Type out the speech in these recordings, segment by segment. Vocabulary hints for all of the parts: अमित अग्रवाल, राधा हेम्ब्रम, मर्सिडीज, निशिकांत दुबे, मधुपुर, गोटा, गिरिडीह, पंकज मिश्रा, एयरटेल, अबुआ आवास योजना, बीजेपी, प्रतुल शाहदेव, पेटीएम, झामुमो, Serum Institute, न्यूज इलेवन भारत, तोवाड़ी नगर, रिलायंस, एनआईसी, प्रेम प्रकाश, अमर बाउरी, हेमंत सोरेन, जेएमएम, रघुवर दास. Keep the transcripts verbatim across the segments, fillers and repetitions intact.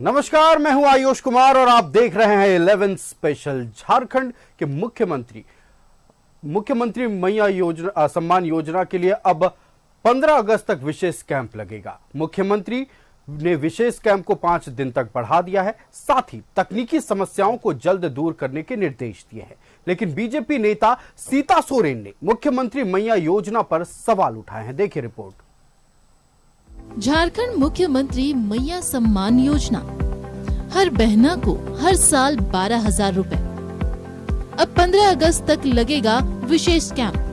नमस्कार, मैं हूं आयुष कुमार और आप देख रहे हैं ग्यारह स्पेशल। झारखंड के मुख्यमंत्री मुख्यमंत्री मैया योजना सम्मान योजना के लिए अब पंद्रह अगस्त तक विशेष कैंप लगेगा। मुख्यमंत्री ने विशेष कैंप को पांच दिन तक बढ़ा दिया है, साथ ही तकनीकी समस्याओं को जल्द दूर करने के निर्देश दिए हैं। लेकिन बीजेपी नेता सीता सोरेन ने मुख्यमंत्री मैया योजना पर सवाल उठाए हैं। देखिए रिपोर्ट। झारखंड मुख्यमंत्री मैया सम्मान योजना, हर बहना को हर साल बारह हजार रूपए। अब पंद्रह अगस्त तक लगेगा विशेष कैंप।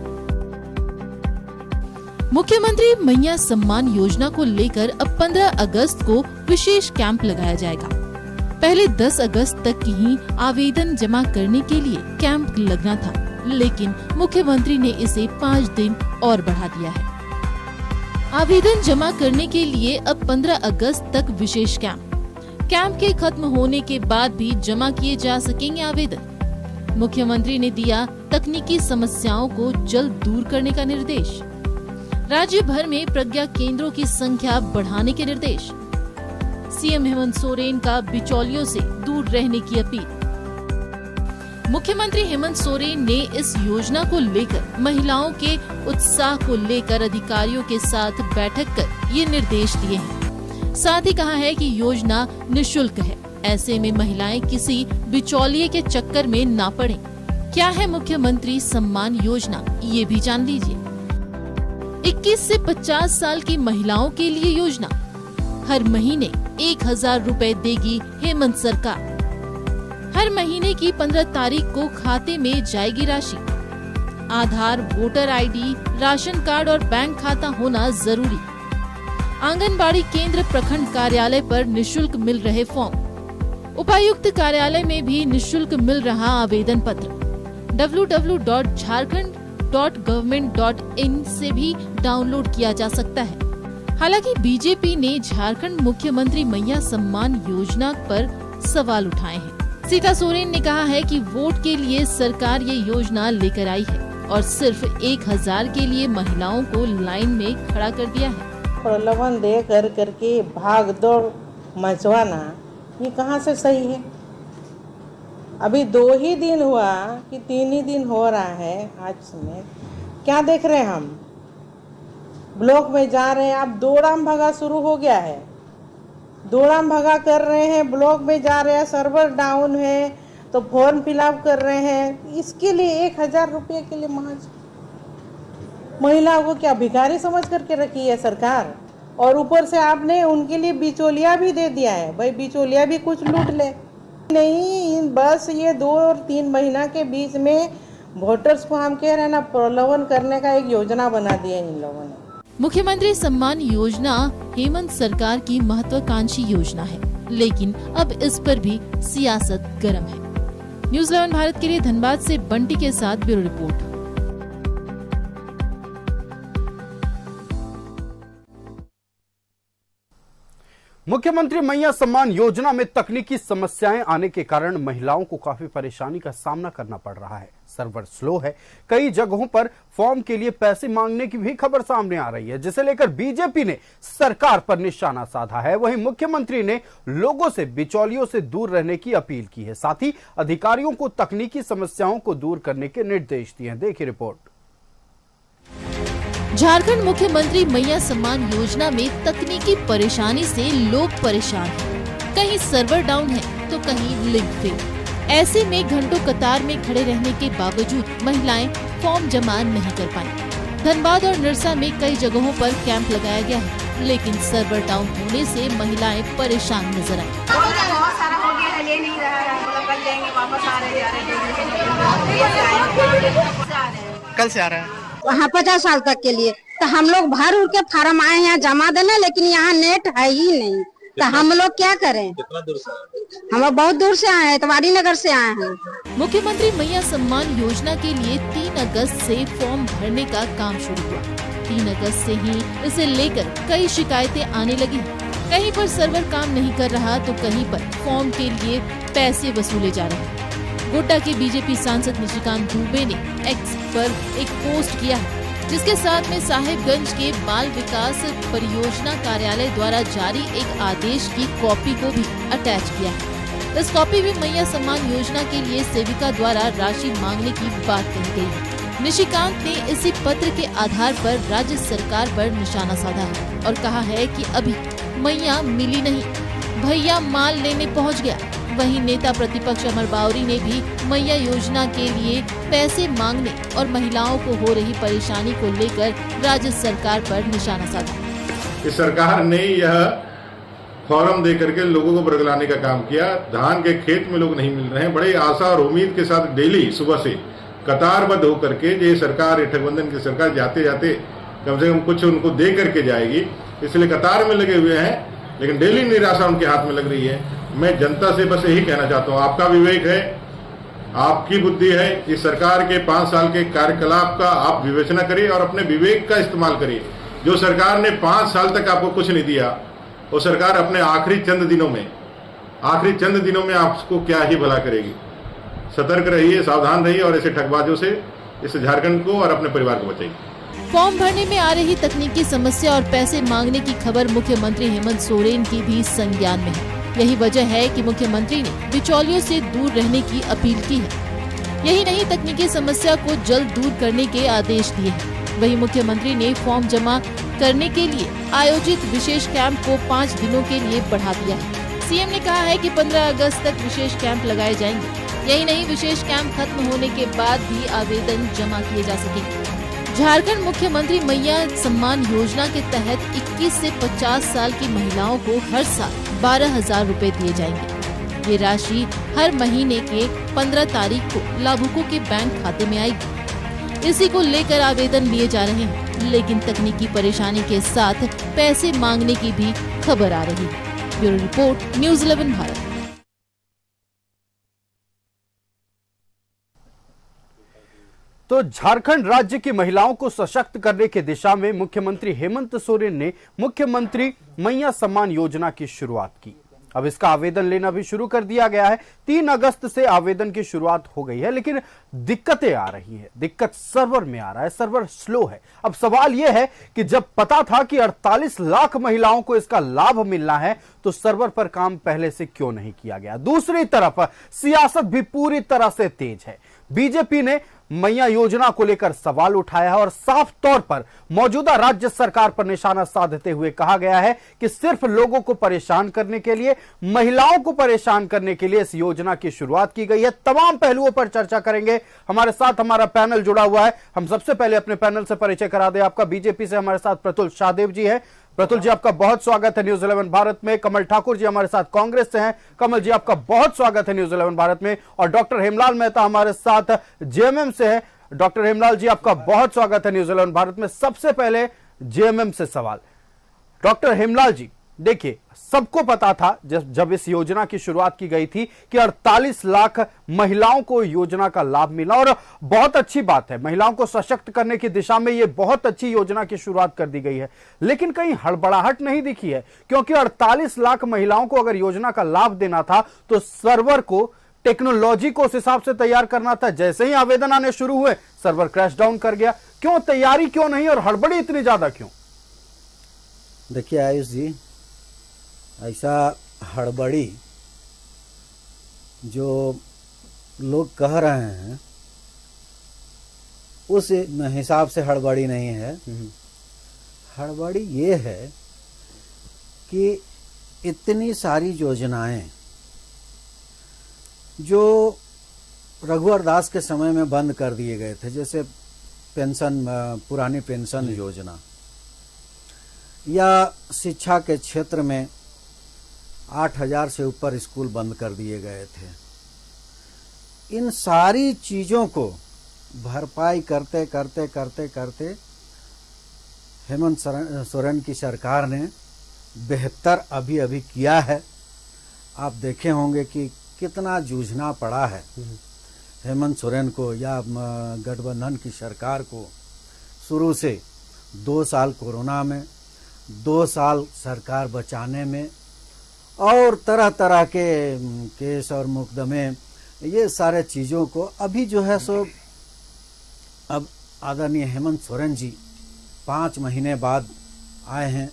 मुख्यमंत्री मैया सम्मान योजना को लेकर अब पंद्रह अगस्त को विशेष कैंप लगाया जाएगा। पहले दस अगस्त तक ही आवेदन जमा करने के लिए कैंप लगना था, लेकिन मुख्यमंत्री ने इसे पाँच दिन और बढ़ा दिया है। आवेदन जमा करने के लिए अब पंद्रह अगस्त तक विशेष कैंप कैंप के खत्म होने के बाद भी जमा किए जा सकेंगे आवेदन। मुख्यमंत्री ने दिया तकनीकी समस्याओं को जल्द दूर करने का निर्देश। राज्य भर में प्रज्ञा केंद्रों की संख्या बढ़ाने के निर्देश। सीएम हेमंत सोरेन का बिचौलियों से दूर रहने की अपील। मुख्यमंत्री हेमंत सोरेन ने इस योजना को लेकर महिलाओं के उत्साह को लेकर अधिकारियों के साथ बैठक कर ये निर्देश दिए हैं। साथ ही कहा है कि योजना निशुल्क है, ऐसे में महिलाएं किसी बिचौलिए के चक्कर में ना पड़ें। क्या है मुख्यमंत्री सम्मान योजना, ये भी जान लीजिए। इक्कीस से पचास साल की महिलाओं के लिए योजना। हर महीने एक हजार रूपए देगी हेमंत सरकार। हर महीने की पंद्रह तारीख को खाते में जाएगी राशि। Aadhaar, voter ID, ration card और बैंक खाता होना जरूरी। आंगनबाड़ी केंद्र, प्रखंड कार्यालय पर निशुल्क मिल रहे फॉर्म। उपायुक्त कार्यालय में भी निशुल्क मिल रहा आवेदन पत्र। W W W dot Jharkhand dot government dot in से भी डाउनलोड किया जा सकता है। हालांकि बीजेपी ने झारखंड मुख्यमंत्री मैया सम्मान योजना पर सवाल उठाए हैं। सीता सोरेन ने कहा है कि वोट के लिए सरकार ये योजना लेकर आई है और सिर्फ एक हजार के लिए महिलाओं को लाइन में खड़ा कर दिया है। प्रलोभन दे कर करके भाग दौड़ मचवाना ये कहाँ से सही है। अभी दो ही दिन हुआ कि तीन ही दिन हो रहा है। आज में क्या देख रहे हैं हम, ब्लॉक में जा रहे हैं, अब दौड़ाम भगा शुरू हो गया है। दौड़ाम भगा कर रहे हैं, ब्लॉक में जा रहे हैं, सर्वर डाउन है तो फॉर्म फिलअप कर रहे हैं। इसके लिए एक हजार रुपये के लिए महज महिलाओं को क्या भिखारी समझ करके रखी है सरकार। और ऊपर से आपने उनके लिए बिचौलिया भी दे दिया है। भाई बिचौलिया भी कुछ लूट ले नहीं, बस ये दो और तीन महीना के बीच में वोटर्स को हम कह रहे हैं ना, प्रलोभन करने का एक योजना बना दिया इन लोगों ने। मुख्यमंत्री सम्मान योजना हेमंत सरकार की महत्वाकांक्षी योजना है, लेकिन अब इस पर भी सियासत गर्म है। न्यूज़ इलेवन भारत के लिए धनबाद से बंटी के साथ ब्यूरो रिपोर्ट। मुख्यमंत्री मैया सम्मान योजना में तकनीकी समस्याएं आने के कारण महिलाओं को काफी परेशानी का सामना करना पड़ रहा है। सर्वर स्लो है, कई जगहों पर फॉर्म के लिए पैसे मांगने की भी खबर सामने आ रही है, जिसे लेकर बीजेपी ने सरकार पर निशाना साधा है। वहीं मुख्यमंत्री ने लोगों से बिचौलियों से दूर रहने की अपील की है, साथ ही अधिकारियों को तकनीकी समस्याओं को दूर करने के निर्देश दिए हैं। देखिए रिपोर्ट। झारखंड मुख्यमंत्री मैया सम्मान योजना में तकनीकी परेशानी से लोग परेशान हैं। कहीं सर्वर डाउन है तो कहीं लिंक फेल। ऐसे में घंटों कतार में खड़े रहने के बावजूद महिलाएं फॉर्म जमा नहीं कर पाई। धनबाद और नरसा में कई जगहों पर कैंप लगाया गया है, लेकिन सर्वर डाउन होने से महिलाएं परेशान नजर आई। कल से आ रहा है वहाँ पचास साल तक के लिए, तो हम लोग भर उड़ के फार्म आए यहाँ जमा देना, लेकिन यहाँ नेट है ही नहीं, तो हम लोग क्या करें। हम लोग बहुत दूर से आए हैं, तोवाड़ी नगर से आए हैं। मुख्यमंत्री मैया सम्मान योजना के लिए तीन अगस्त से फॉर्म भरने का काम शुरू हुआ। तीन अगस्त से ही इसे लेकर कई शिकायतें आने लगी। कहीं पर सर्वर काम नहीं कर रहा तो कहीं पर फॉर्म के लिए पैसे वसूले जा रहे हैं। गोटा के बीजेपी सांसद निशिकांत दुबे ने एक्स पर एक पोस्ट किया है। जिसके साथ में साहेबगंज के बाल विकास परियोजना कार्यालय द्वारा जारी एक आदेश की कॉपी को भी अटैच किया है। इस कॉपी में मैया सम्मान योजना के लिए सेविका द्वारा राशि मांगने की बात कही गई है। निशिकांत ने इसी पत्र के आधार पर राज्य सरकार पर निशाना साधा है और कहा है कि अभी मैया मिली नहीं, भैया माल लेने पहुँच गया। वहीं नेता प्रतिपक्ष अमर बाउरी ने भी मैया योजना के लिए पैसे मांगने और महिलाओं को हो रही परेशानी को लेकर राज्य सरकार पर निशाना साधा। इस सरकार ने यह फॉर्म देकर के लोगों को बरगलाने का काम किया। धान के खेत में लोग नहीं मिल रहे हैं। बड़े आशा और उम्मीद के साथ डेली सुबह से कतारबद्ध होकर के ये सरकार, ये ठगबंधन की सरकार जाते जाते कम से कम कुछ उनको दे करके जाएगी, इसलिए कतार में लगे हुए हैं। लेकिन डेली निराशा उनके हाथ में लग रही है। मैं जनता से बस यही कहना चाहता हूँ, आपका विवेक है, आपकी बुद्धि है, इस सरकार के पाँच साल के कार्यकलाप का आप विवेचना करिए और अपने विवेक का इस्तेमाल करिए। जो सरकार ने पाँच साल तक आपको कुछ नहीं दिया, वो सरकार अपने आखिरी चंद दिनों में आखिरी चंद दिनों में आपको क्या ही भला करेगी। सतर्क रहिए, सावधान रहिए और ऐसे ठगबाजों से इस झारखंड को और अपने परिवार को बचाइए। फॉर्म भरने में आ रही तकनीकी समस्या और पैसे मांगने की खबर मुख्यमंत्री हेमंत सोरेन की भी संज्ञान में है। यही वजह है कि मुख्यमंत्री ने बिचौलियों से दूर रहने की अपील की है। यही नहीं, तकनीकी समस्या को जल्द दूर करने के आदेश दिए हैं। वहीं मुख्यमंत्री ने फॉर्म जमा करने के लिए आयोजित विशेष कैंप को पाँच दिनों के लिए बढ़ा दिया है। सीएम ने कहा है कि पंद्रह अगस्त तक विशेष कैंप लगाए जाएंगे। यही नहीं, विशेष कैंप खत्म होने के बाद भी आवेदन जमा किए जा सकेंगे। झारखंड मुख्यमंत्री मैया सम्मान योजना के तहत इक्कीस से पचास साल की महिलाओं को हर साल बारह हजार रूपए दिए जाएंगे। ये राशि हर महीने के पंद्रह तारीख को लाभुकों के बैंक खाते में आएगी। इसी को लेकर आवेदन लिए जा रहे हैं, लेकिन तकनीकी परेशानी के साथ पैसे मांगने की भी खबर आ रही है। Bureau report, न्यूज इलेवन भारत। तो झारखंड राज्य की महिलाओं को सशक्त करने की दिशा में मुख्यमंत्री हेमंत सोरेन ने मुख्यमंत्री मैया सम्मान योजना की शुरुआत की। अब इसका आवेदन लेना भी शुरू कर दिया गया है। तीन अगस्त से आवेदन की शुरुआत हो गई है, लेकिन दिक्कतें आ रही है। दिक्कत सर्वर में आ रहा है, सर्वर स्लो है। अब सवाल यह है कि जब पता था कि अड़तालीस लाख महिलाओं को इसका लाभ मिलना है तो सर्वर पर काम पहले से क्यों नहीं किया गया। दूसरी तरफ सियासत भी पूरी तरह से तेज है। बीजेपी ने मैया योजना को लेकर सवाल उठाया है और साफ तौर पर मौजूदा राज्य सरकार पर निशाना साधते हुए कहा गया है कि सिर्फ लोगों को परेशान करने के लिए, महिलाओं को परेशान करने के लिए इस योजना की शुरुआत की गई है। तमाम पहलुओं पर चर्चा करेंगे। हमारे साथ हमारा पैनल जुड़ा हुआ है। हम सबसे पहले अपने पैनल से परिचय करा दें। आपका बीजेपी से हमारे साथ प्रतुल शाहदेव जी है। प्रतुल जी, आपका बहुत स्वागत है न्यूज इलेवन भारत में। कमल ठाकुर जी हमारे साथ कांग्रेस से हैं। कमल जी, आपका बहुत स्वागत है न्यूज इलेवन भारत में। और डॉक्टर हेमलाल मेहता हमारे साथ जेएमएम से हैं। डॉक्टर हेमलाल जी, आपका बहुत स्वागत है न्यूज इलेवन भारत में। सबसे पहले जेएमएम से सवाल, डॉक्टर हेमलाल जी, देखिए सबको पता था जब जब इस योजना की शुरुआत की गई थी कि अड़तालीस लाख महिलाओं को योजना का लाभ मिला और बहुत अच्छी बात है, महिलाओं को सशक्त करने की दिशा में ये बहुत अच्छी योजना की शुरुआत कर दी गई है। लेकिन कहीं हड़बड़ाहट नहीं दिखी है, क्योंकि अड़तालीस लाख महिलाओं को अगर योजना का लाभ देना था तो सर्वर को, टेक्नोलॉजी को उस हिसाब से तैयार करना था। जैसे ही आवेदन आने शुरू हुए सर्वर क्रैश डाउन कर गया। क्यों, तैयारी क्यों नहीं और हड़बड़ी इतनी ज्यादा क्यों? देखिए आयुष जी, ऐसा हड़बड़ी जो लोग कह रहे हैं उस हिसाब से हड़बड़ी नहीं है। हड़बड़ी ये है कि इतनी सारी योजनाएं जो रघुवर दास के समय में बंद कर दिए गए थे, जैसे पेंशन, पुरानी पेंशन योजना या शिक्षा के क्षेत्र में आठ हजार से ऊपर स्कूल बंद कर दिए गए थे, इन सारी चीजों को भरपाई करते करते करते करते हेमंत सोरेन की सरकार ने बेहतर अभी अभी किया है। आप देखे होंगे कि कितना जूझना पड़ा है हेमंत सोरेन को या गठबंधन की सरकार को। शुरू से दो साल कोरोना में, दो साल सरकार बचाने में और तरह तरह के केस और मुकदमे, ये सारे चीज़ों को अभी जो है सो अब आदरणीय हेमंत सोरेन जी पाँच महीने बाद आए हैं,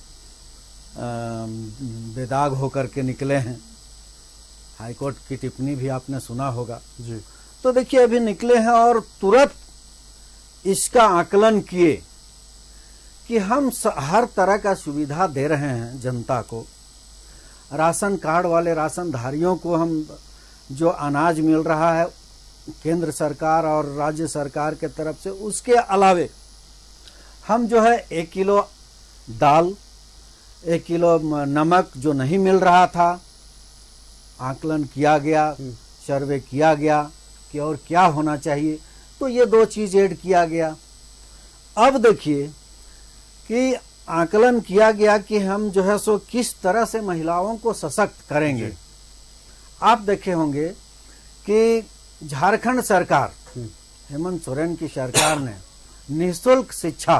बेदाग होकर के निकले हैं। हाईकोर्ट की टिप्पणी भी आपने सुना होगा जी। तो देखिए अभी निकले हैं और तुरंत इसका आकलन किए कि हम हर तरह का सुविधा दे रहे हैं जनता को। राशन कार्ड वाले राशनधारियों को हम जो अनाज मिल रहा है केंद्र सरकार और राज्य सरकार के तरफ से, उसके अलावे हम जो है एक किलो दाल, एक किलो नमक जो नहीं मिल रहा था, आकलन किया गया, सर्वे किया गया कि और क्या होना चाहिए, तो ये दो चीज़ ऐड किया गया। अब देखिए कि आकलन किया गया कि हम जो है सो किस तरह से महिलाओं को सशक्त करेंगे। आप देखे होंगे कि झारखंड सरकार, हेमंत सोरेन की सरकार ने निःशुल्क शिक्षा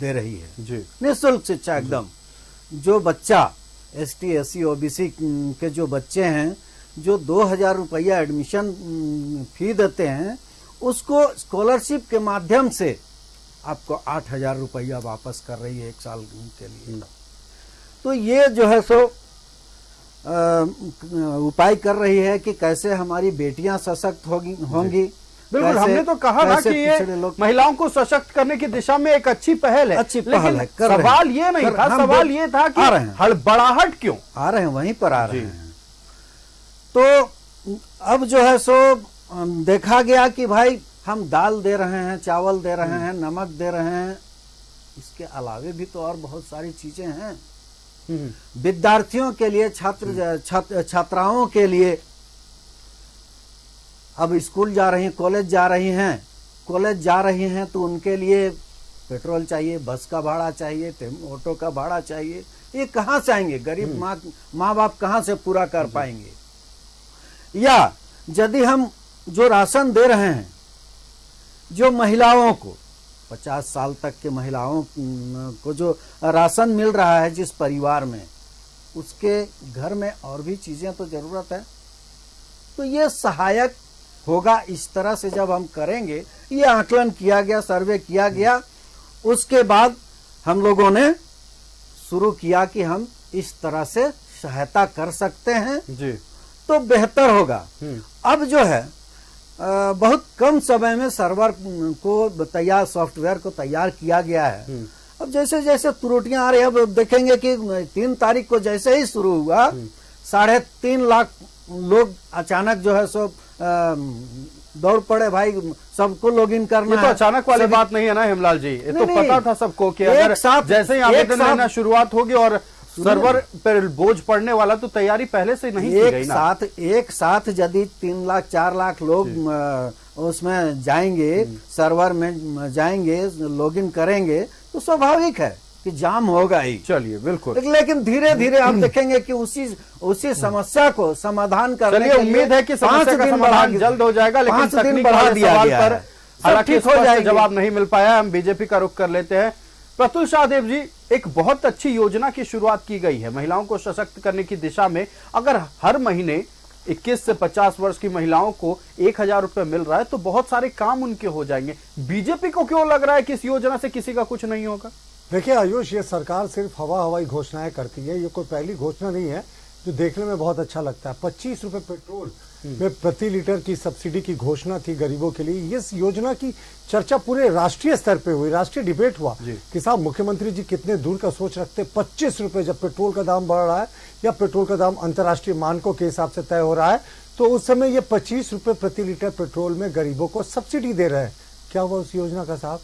दे रही है जी, निःशुल्क शिक्षा एकदम। जो बच्चा S T S C O B C के जो बच्चे हैं जो दो हजार रुपया एडमिशन फी देते हैं, उसको स्कॉलरशिप के माध्यम से आपको आठ हजार रुपया वापस कर रही है एक साल के लिए। तो ये जो है सो उपाय कर रही है कि कैसे हमारी बेटियां सशक्त होगी होंगी। बिल्कुल, हमने तो कहा ना कि ये महिलाओं को सशक्त करने की दिशा में एक अच्छी पहल है, अच्छी पहल है। सवाल ये नहीं था, सवाल ये था कि हड़बड़ाहट क्यों आ रहे हैं, वहीं पर आ रहे हैं। तो अब जो है सो देखा गया कि भाई हम दाल दे रहे हैं, चावल दे रहे हैं, नमक दे रहे हैं, इसके अलावे भी तो और बहुत सारी चीजें हैं विद्यार्थियों के लिए, छात्र छात्राओं के लिए। अब स्कूल जा रही हैं, कॉलेज जा रही हैं, कॉलेज जा रही हैं तो उनके लिए पेट्रोल चाहिए, बस का भाड़ा चाहिए, ऑटो का भाड़ा चाहिए, ये कहाँ से आएंगे? गरीब माँ माँ बाप कहाँ से पूरा कर पाएंगे? या यदि हम जो राशन दे रहे हैं जो महिलाओं को, पचास साल तक के महिलाओं को जो राशन मिल रहा है जिस परिवार में, उसके घर में और भी चीज़ें तो ज़रूरत है, तो ये सहायक होगा। इस तरह से जब हम करेंगे, ये आकलन किया गया, सर्वे किया गया, उसके बाद हम लोगों ने शुरू किया कि हम इस तरह से सहायता कर सकते हैं जी, तो बेहतर होगा। अब जो है आ, बहुत कम समय में सर्वर को तैयार, सॉफ्टवेयर को तैयार किया गया है। अब जैसे जैसे त्रुटियां आ रही है, अब देखेंगे कि तीन तारीख को जैसे ही शुरू हुआ, साढ़े तीन लाख लोग अचानक जो है सो दौड़ पड़े, भाई सबको लॉग इन करना। ये तो अचानक वाली बात नहीं है ना हेमलाल जी, ये तो पता था सबको कि अगर जैसे ही आवेदन लेना शुरुआत होगी और सर्वर पर बोझ पड़ने वाला, तो तैयारी पहले से नहीं की गई ना। साथ एक साथ यदि तीन लाख चार लाख लोग उसमें जाएंगे, सर्वर में जाएंगे, लॉग इन करेंगे, तो स्वाभाविक है कि जाम होगा ही। चलिए बिल्कुल, लेकिन धीरे धीरे आप देखेंगे कि उसी उसी समस्या को समाधान करने के लिए उम्मीद है कि पांच दिन बढ़ा, जल्द हो जाएगा, लेकिन तकनीक बढ़ा दिया गया है, हालांकि जवाब नहीं मिल पाया। हम बीजेपी का रुख कर लेते हैं। प्रतुल शाहदेव जी, एक बहुत अच्छी योजना की शुरुआत की गई है महिलाओं को सशक्त करने की दिशा में। अगर हर महीने इक्कीस से पचास वर्ष की महिलाओं को एक हजार रुपये मिल रहा है, तो बहुत सारे काम उनके हो जाएंगे। बीजेपी को क्यों लग रहा है कि इस योजना से किसी का कुछ नहीं होगा? देखिए आयुष, ये सरकार सिर्फ हवा हवाई घोषणाएं करती है, ये कोई पहली घोषणा नहीं है जो देखने में बहुत अच्छा लगता है। पच्चीस रुपये पेट्रोल में प्रति लीटर की सब्सिडी की घोषणा थी गरीबों के लिए। इस योजना की चर्चा पूरे राष्ट्रीय स्तर पे हुई, राष्ट्रीय डिबेट हुआ कि साहब मुख्यमंत्री जी कितने दूर का सोच रखते। पच्चीस रुपए जब पेट्रोल का दाम बढ़ रहा है या पेट्रोल का दाम अंतर्राष्ट्रीय मानकों के हिसाब से तय हो रहा है, तो उस समय ये पच्चीस रुपए प्रति लीटर पेट्रोल में गरीबों को सब्सिडी दे रहे हैं। क्या हुआ उस योजना का साहब?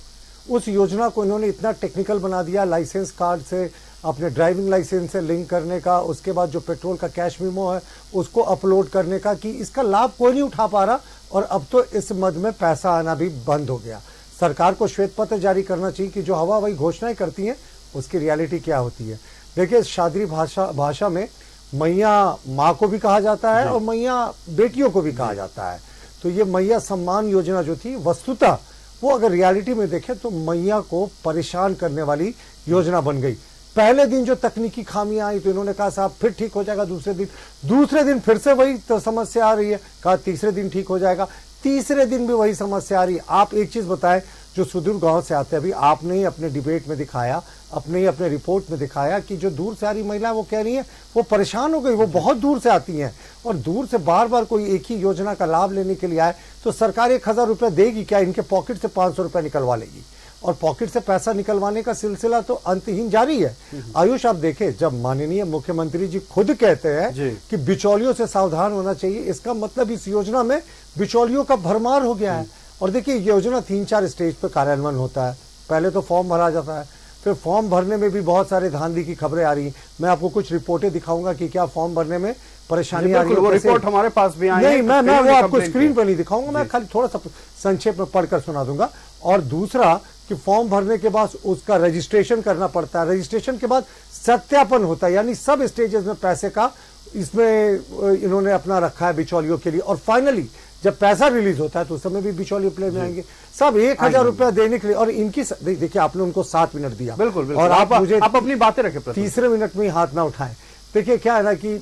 उस योजना को इन्होंने इतना टेक्निकल बना दिया, लाइसेंस कार्ड से अपने ड्राइविंग लाइसेंस से लिंक करने का, उसके बाद जो पेट्रोल का कैश मीमो है उसको अपलोड करने का, कि इसका लाभ कोई नहीं उठा पा रहा। और अब तो इस मद में पैसा आना भी बंद हो गया। सरकार को श्वेत पत्र जारी करना चाहिए कि जो हवा हवाई घोषणाएं करती हैं उसकी रियलिटी क्या होती है। देखिए शादरी भाषा भाषा में मैया माँ को भी कहा जाता है और मैया बेटियों को भी कहा जाता है। तो ये मैया सम्मान योजना जो थी, वस्तुतः वो अगर रियलिटी में देखें तो मैया को परेशान करने वाली योजना बन गई। पहले दिन जो तकनीकी खामियां आई तो इन्होंने कहा साहब फिर ठीक हो जाएगा, दूसरे दिन दूसरे दिन फिर से वही तो समस्या आ रही है, कहा तीसरे दिन ठीक हो जाएगा, तीसरे दिन भी वही समस्या आ रही है। आप एक चीज बताएं, जो सुदूर गांव से आते हैं। अभी आपने ही अपने डिबेट में दिखाया, अपने ही अपने रिपोर्ट में दिखाया कि जो दूर से आ रही महिला वो कह रही है वो परेशान हो गई, वो बहुत दूर से आती हैं और दूर से बार बार कोई एक ही योजना का लाभ लेने के लिए आए तो सरकार एक हज़ार रुपये देगी क्या? इनके पॉकेट से पाँच सौ रुपये निकलवा लेगी और पॉकेट से पैसा निकलवाने का सिलसिला तो अंतहीन जारी है। आयुष, आप देखें, जब माननीय मुख्यमंत्री जी खुद कहते हैं कि बिचौलियों से सावधान होना चाहिए, इसका मतलब इस योजना में बिचौलियों का भरमार हो गया है। और देखिए, योजना तीन चार स्टेज पर कार्यान्वयन होता है। पहले तो फॉर्म भरा जाता है, फिर फॉर्म भरने में भी बहुत सारे धांधली की खबरें आ रही हैं। मैं आपको कुछ रिपोर्टें दिखाऊंगा कि क्या फॉर्म भरने में परेशानी आ रही है। वो रिपोर्ट हमारे पास भी आई है, नहीं मैं मैं वो आपको स्क्रीन पर नहीं दिखाऊंगा, मैं खाली थोड़ा सा संक्षेप में पढ़कर सुना दूंगा। और दूसरा कि फॉर्म भरने के बाद उसका रजिस्ट्रेशन करना पड़ता है, रजिस्ट्रेशन के बाद सत्यापन होता है, यानी सब स्टेजेस में पैसे का इसमें इन्होंने अपना रखा है बिचौलियों के लिए। और फाइनली जब पैसा रिलीज होता है तो उस समय भी बिचौलिए प्ले में आएंगे, सब एक हजार रुपया देने के लिए। और इनकी देखिए दे, आपने उनको सात मिनट दिया, बिल्कुल, बिल्कुल। और आप, आप मुझे आप अपनी बातें रखें, तीसरे मिनट में हाथ ना उठाएं। देखिए क्या है ना कि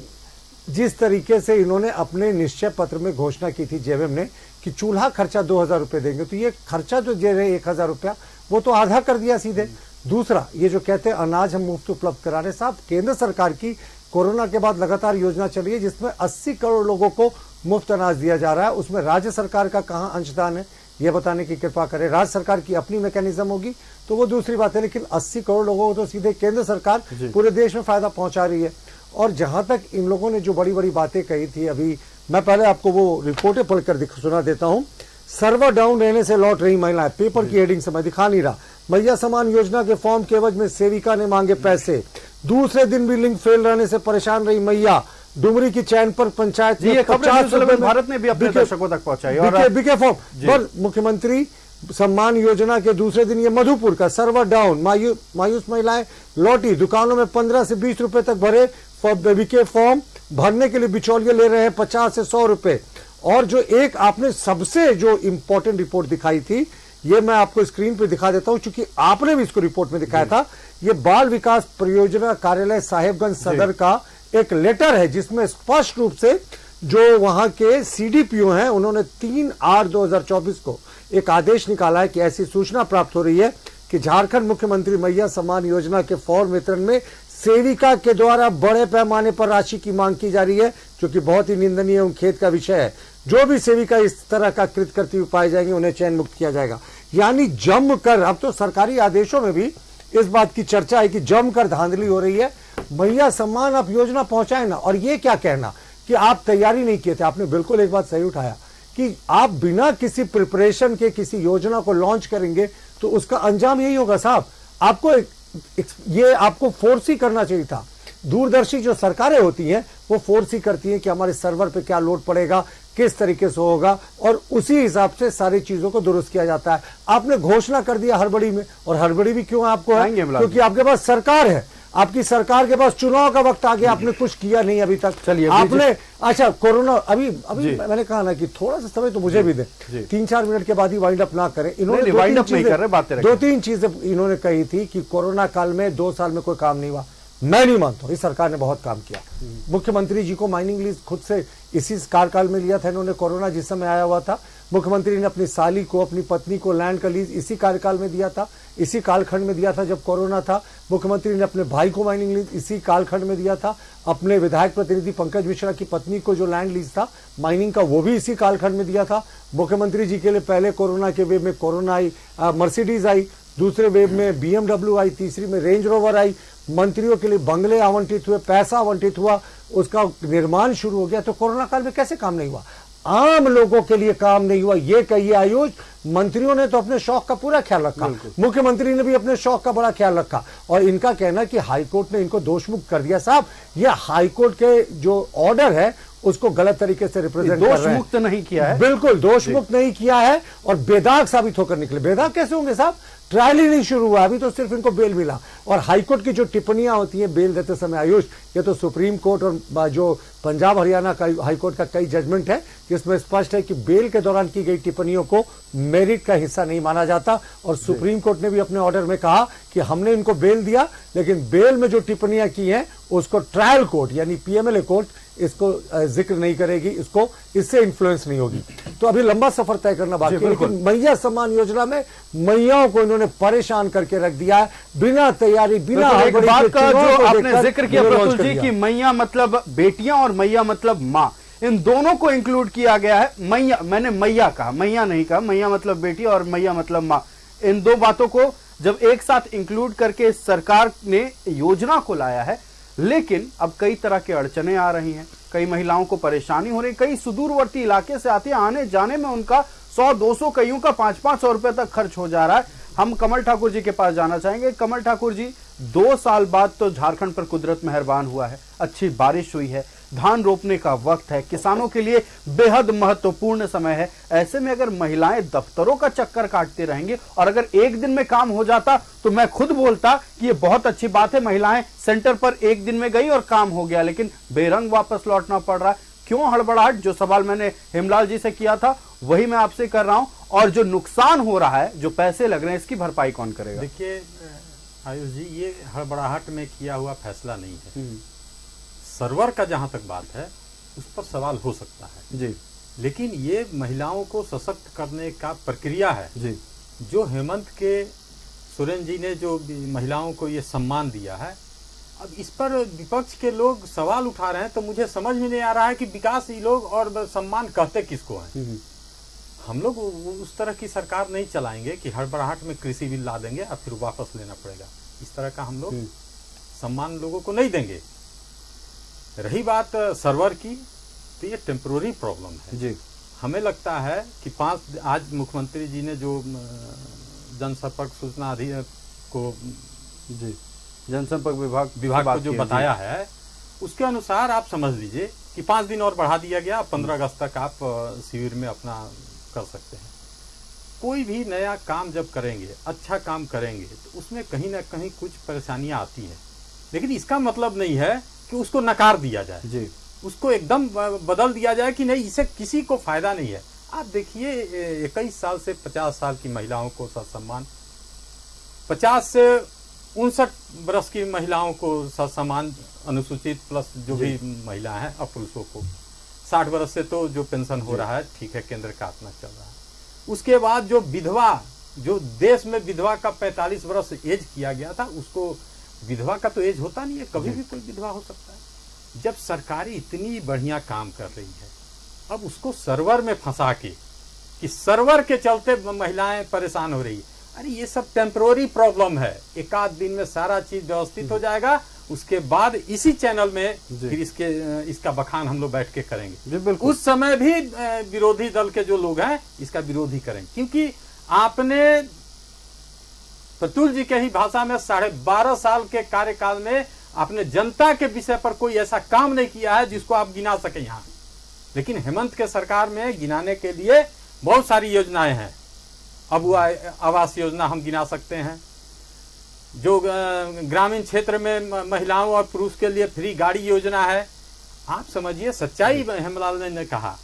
जिस तरीके से इन्होंने अपने निश्चय पत्र में घोषणा की थी जेएमएम ने कि चूल्हा खर्चा दो हजार रुपये देंगे, तो ये खर्चा जो दे रहे एक हजार रुपया वो तो आधा कर दिया सीधे। दूसरा, ये जो कहते हैं अनाज हम मुफ्त उपलब्ध करा रहे, साहब केंद्र सरकार की कोरोना के बाद लगातार योजना चल रही है जिसमें अस्सी करोड़ लोगों को मुफ्त अनाज दिया जा रहा है, उसमें राज्य सरकार का कहाँ अंशदान है ये बताने की कृपा करें। राज्य सरकार की अपनी मैकेनिज्म होगी तो वो दूसरी बात है, लेकिन अस्सी करोड़ लोगों को तो सीधे केंद्र सरकार पूरे देश में फायदा पहुंचा रही है। और जहां तक इन लोगों ने जो बड़ी बड़ी बातें कही थी, अभी मैं पहले आपको वो रिपोर्टें पढ़कर सुना देता हूँ। सर्वर डाउन रहने से लौट रही महिलाएं, पेपर की हेडिंग से मैं दिखा नहीं रहा। मैया सम्मान योजना के फॉर्म के एवज में सेविका ने मांगे पैसे, दूसरे दिन भी लिंक फेल रहने से परेशान रही महिला। डुमरी की चैन पर पंचायत में पचास भारत ने भी अपने दर्शकों तक पहुंचाई और बीके फॉर्म पर मुख्यमंत्री सम्मान योजना के दूसरे दिन ये मधुपुर का सर्वर डाउन, मायू, मायूस महिलाएं लौटी, दुकानों में पंद्रह से बीस रुपए तक भरे बीके फॉर्म, भरने के लिए बिचौलिए ले रहे हैं पचास से सौ रुपए। और जो एक आपने सबसे जो इम्पोर्टेंट रिपोर्ट दिखाई थी, ये मैं आपको स्क्रीन पे दिखा देता हूं क्योंकि आपने भी इसको रिपोर्ट में दिखाया था। ये बाल विकास परियोजना कार्यालय साहेबगंज सदर का एक लेटर है जिसमें स्पष्ट रूप से जो वहां के सीडीपीओ हैं उन्होंने तीन आठ दो हजार चौबीस को एक आदेश निकाला है कि ऐसी सूचना प्राप्त हो रही है कि झारखंड मुख्यमंत्री मैया सम्मान योजना के फॉर्म वितरण में सेविका के द्वारा बड़े पैमाने पर राशि की मांग की जा रही है, जो कि बहुत ही निंदनीय एवं खेद का विषय है। जो भी सेविका इस तरह का कृत करती हुई पाए जाएंगे उन्हें चयन मुक्त किया जाएगा। यानी जम कर, अब तो सरकारी आदेशों में भी इस बात की चर्चा है कि जम कर धांधली हो रही है। मैया सम्मान आप योजना पहुंचाए ना, और ये क्या कहना कि आप तैयारी नहीं किए थे। आपने बिल्कुल एक बात सही उठाया कि आप बिना किसी प्रिपरेशन के किसी योजना को लॉन्च करेंगे तो उसका अंजाम यही होगा। साहब आपको एक, एक, ये आपको फोर्स ही करना चाहिए था। दूरदर्शी जो सरकारें होती हैं वो फोर्स ही करती हैं कि हमारे सर्वर पे क्या लोड पड़ेगा, किस तरीके से होगा, और उसी हिसाब से सारी चीजों को दुरुस्त किया जाता है। आपने घोषणा कर दिया हड़बड़ी में, और हड़बड़ी भी क्यों आपको है? क्योंकि आपके पास सरकार है, आपकी सरकार के पास चुनाव का वक्त आ गया, आपने कुछ किया नहीं अभी तक। चलिए आपने, अच्छा कोरोना अभी अभी मैंने कहा ना कि थोड़ा सा समय तो मुझे भी दे, तीन चार मिनट के बाद ही वाइंड अप ना करें। इन्होंने वाइंड अप नहीं कर रहे, बातें दो तीन चीजें इन्होंने कही थी कि कोरोना काल में दो साल में कोई काम नहीं हुआ। मैं नहीं मानता हूँ, इस सरकार ने बहुत काम किया। मुख्यमंत्री जी को माइनिंग लीज खुद से इसी कार्यकाल में लिया था इन्होंने, कोरोना जिस समय आया हुआ था। मुख्यमंत्री ने अपनी साली को, अपनी पत्नी को लैंड का लीज इसी कार्यकाल में दिया था, इसी कालखंड में दिया था जब कोरोना था। मुख्यमंत्री ने अपने भाई को माइनिंग लीज इसी कालखंड में दिया था। अपने विधायक प्रतिनिधि पंकज मिश्रा की पत्नी को जो लैंड लीज था माइनिंग का, वो भी इसी कालखंड में दिया था। मुख्यमंत्री जी के लिए पहले कोरोना के वेव में कोरोना आई, मर्सिडीज आई, दूसरे वेव में बीएमडब्ल्यू आई, तीसरी में रेंज रोवर आई। मंत्रियों के लिए बंगले आवंटित हुए, पैसा आवंटित हुआ, उसका निर्माण शुरू हो गया। तो कोरोना काल में कैसे काम नहीं हुआ? आम लोगों के लिए काम नहीं हुआ ये कहिए आयुष। मंत्रियों ने तो अपने शौक का पूरा ख्याल रखा, मुख्यमंत्री ने भी अपने शौक का बड़ा ख्याल रखा। और इनका कहना कि हाईकोर्ट ने इनको दोषमुक्त कर दिया, साहब ये हाईकोर्ट के जो ऑर्डर है उसको गलत तरीके से रिप्रेजेंट कर रहे हैं। दोषमुक्त नहीं किया है, बिल्कुल दोषमुक्त नहीं किया है और बेदाग साबित होकर निकले। बेदाग कैसे होंगे साहब? ट्रायल ही नहीं शुरू हुआ, अभी तो सिर्फ इनको बेल मिला। और हाईकोर्ट की जो टिप्पणियां होती हैं बेल देते समय आयुष, ये तो सुप्रीम कोर्ट और जो पंजाब हरियाणा का हाईकोर्ट का कई जजमेंट है जिसमें स्पष्ट है कि बेल के दौरान की गई टिप्पणियों को मेरिट का हिस्सा नहीं माना जाता। और सुप्रीम कोर्ट ने भी अपने ऑर्डर में कहा कि हमने इनको बेल दिया, लेकिन बेल में जो टिप्पणियां की हैं उसको ट्रायल कोर्ट यानी पीएमएलए कोर्ट इसको जिक्र नहीं करेगी, इसको इससे इन्फ्लुएंस नहीं होगी। तो अभी लंबा सफर तय करना बाकी है, लेकिन मैया सम्मान योजना में मैयाओं को इन्होंने परेशान करके रख दिया है बिना तैयारी बिना बात का। जो आपने जिक्र किया प्रतुल जी की मैया मतलब बेटियां और मैया मतलब माँ, इन दोनों को इंक्लूड किया गया है। मैया, मैंने मैया कहा, मैया नहीं कहा, मैया मतलब बेटी और मैया मतलब माँ, इन दो बातों को जब एक साथ इंक्लूड करके सरकार ने योजना को लाया है। लेकिन अब कई तरह के अड़चने आ रही हैं, कई महिलाओं को परेशानी हो रही, कई सुदूरवर्ती इलाके से आते आने जाने में उनका सौ दो सौ कईयों का पांच पांच सौ रुपए तक खर्च हो जा रहा है। हम कमल ठाकुर जी के पास जाना चाहेंगे। कमल ठाकुर जी, दो साल बाद तो झारखंड पर कुदरत मेहरबान हुआ है, अच्छी बारिश हुई है, धान रोपने का वक्त है, किसानों के लिए बेहद महत्वपूर्ण समय है। ऐसे में अगर महिलाएं दफ्तरों का चक्कर काटते रहेंगे और अगर एक दिन में काम हो जाता तो मैं खुद बोलता कि ये बहुत अच्छी बात है, महिलाएं सेंटर पर एक दिन में गई और काम हो गया, लेकिन बेरंग वापस लौटना पड़ रहा है। क्यों हड़बड़ाहट? जो सवाल मैंने हेमलाल जी से किया था वही मैं आपसे कर रहा हूँ। और जो नुकसान हो रहा है, जो पैसे लग रहे हैं, इसकी भरपाई कौन करेगा? देखिए आयुष जी, ये हड़बड़ाहट में किया हुआ फैसला नहीं है। सर्वर का जहां तक बात है उस पर सवाल हो सकता है जी, लेकिन ये महिलाओं को सशक्त करने का प्रक्रिया है जी। जो हेमंत के सोरेन जी ने जो महिलाओं को ये सम्मान दिया है, अब इस पर विपक्ष के लोग सवाल उठा रहे हैं, तो मुझे समझ में नहीं आ रहा है कि विकास ही लोग और सम्मान कहते किसको है। हम लोग उस तरह की सरकार नहीं चलाएंगे कि हड़बड़ाहट में कृषि बिल ला देंगे और फिर वापस लेना पड़ेगा। इस तरह का हम लोग सम्मान लोगों को नहीं देंगे। रही बात सर्वर की, तो ये टेम्प्रोरी प्रॉब्लम है जी। हमें लगता है कि पाँच आज मुख्यमंत्री जी ने जो जनसंपर्क सूचना अधिक को जी जनसंपर्क विभाग विभाग को जो बताया है उसके अनुसार आप समझ लीजिए कि पाँच दिन और बढ़ा दिया गया। पंद्रह अगस्त तक आप शिविर में अपना कर सकते हैं। कोई भी नया काम जब करेंगे, अच्छा काम करेंगे, तो उसमें कहीं ना कहीं कुछ परेशानियाँ आती हैं, लेकिन इसका मतलब नहीं है कि उसको नकार दिया जाए जी, उसको एकदम बदल दिया जाए कि नहीं इसे किसी को फायदा नहीं है। आप देखिए इक्कीस साल से पचास साल की महिलाओं को सत्सम्मान, पचास से उनसठ वर्ष की महिलाओं को सत्सम्मान अनुसूचित प्लस जो भी महिला हैं और पुरुषों को साठ वर्ष से तो जो पेंशन हो रहा है ठीक है, केंद्र का अपना चल रहा है। उसके बाद जो विधवा, जो देश में विधवा का पैंतालीस वर्ष एज किया गया था, उसको विधवा का तो एज होता नहीं है, कभी भी कोई विधवा हो सकता है। जब सरकारी इतनी बढ़िया काम कर रही है, अब उसको सर्वर में फंसा के कि सर्वर के चलते महिलाएं परेशान हो रही है। अरे ये सब टेम्पररी प्रॉब्लम है, एक आध दिन में सारा चीज व्यवस्थित हो जाएगा। उसके बाद इसी चैनल में फिर इसके इसका बखान हम लोग बैठ के करेंगे। उस समय भी विरोधी दल के जो लोग हैं इसका विरोध ही करेंगे, क्योंकि आपने प्रतुल जी के ही भाषा में साढ़े बारह साल के कार्यकाल में आपने जनता के विषय पर कोई ऐसा काम नहीं किया है जिसको आप गिना सके यहाँ। लेकिन हेमंत के सरकार में गिनाने के लिए बहुत सारी योजनाएं हैं। अबुआ आवास योजना हम गिना सकते हैं, जो ग्रामीण क्षेत्र में महिलाओं और पुरुष के लिए फ्री गाड़ी योजना है। आप समझिए सच्चाई हेमलाल ने कहा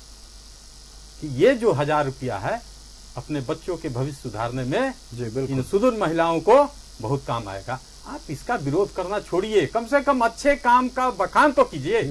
कि ये जो हजार रुपया है अपने बच्चों के भविष्य सुधारने में इन सुदूर महिलाओं को बहुत काम आएगा। आप इसका विरोध करना छोड़िए, कम से कम अच्छे काम का बखान तो कीजिए।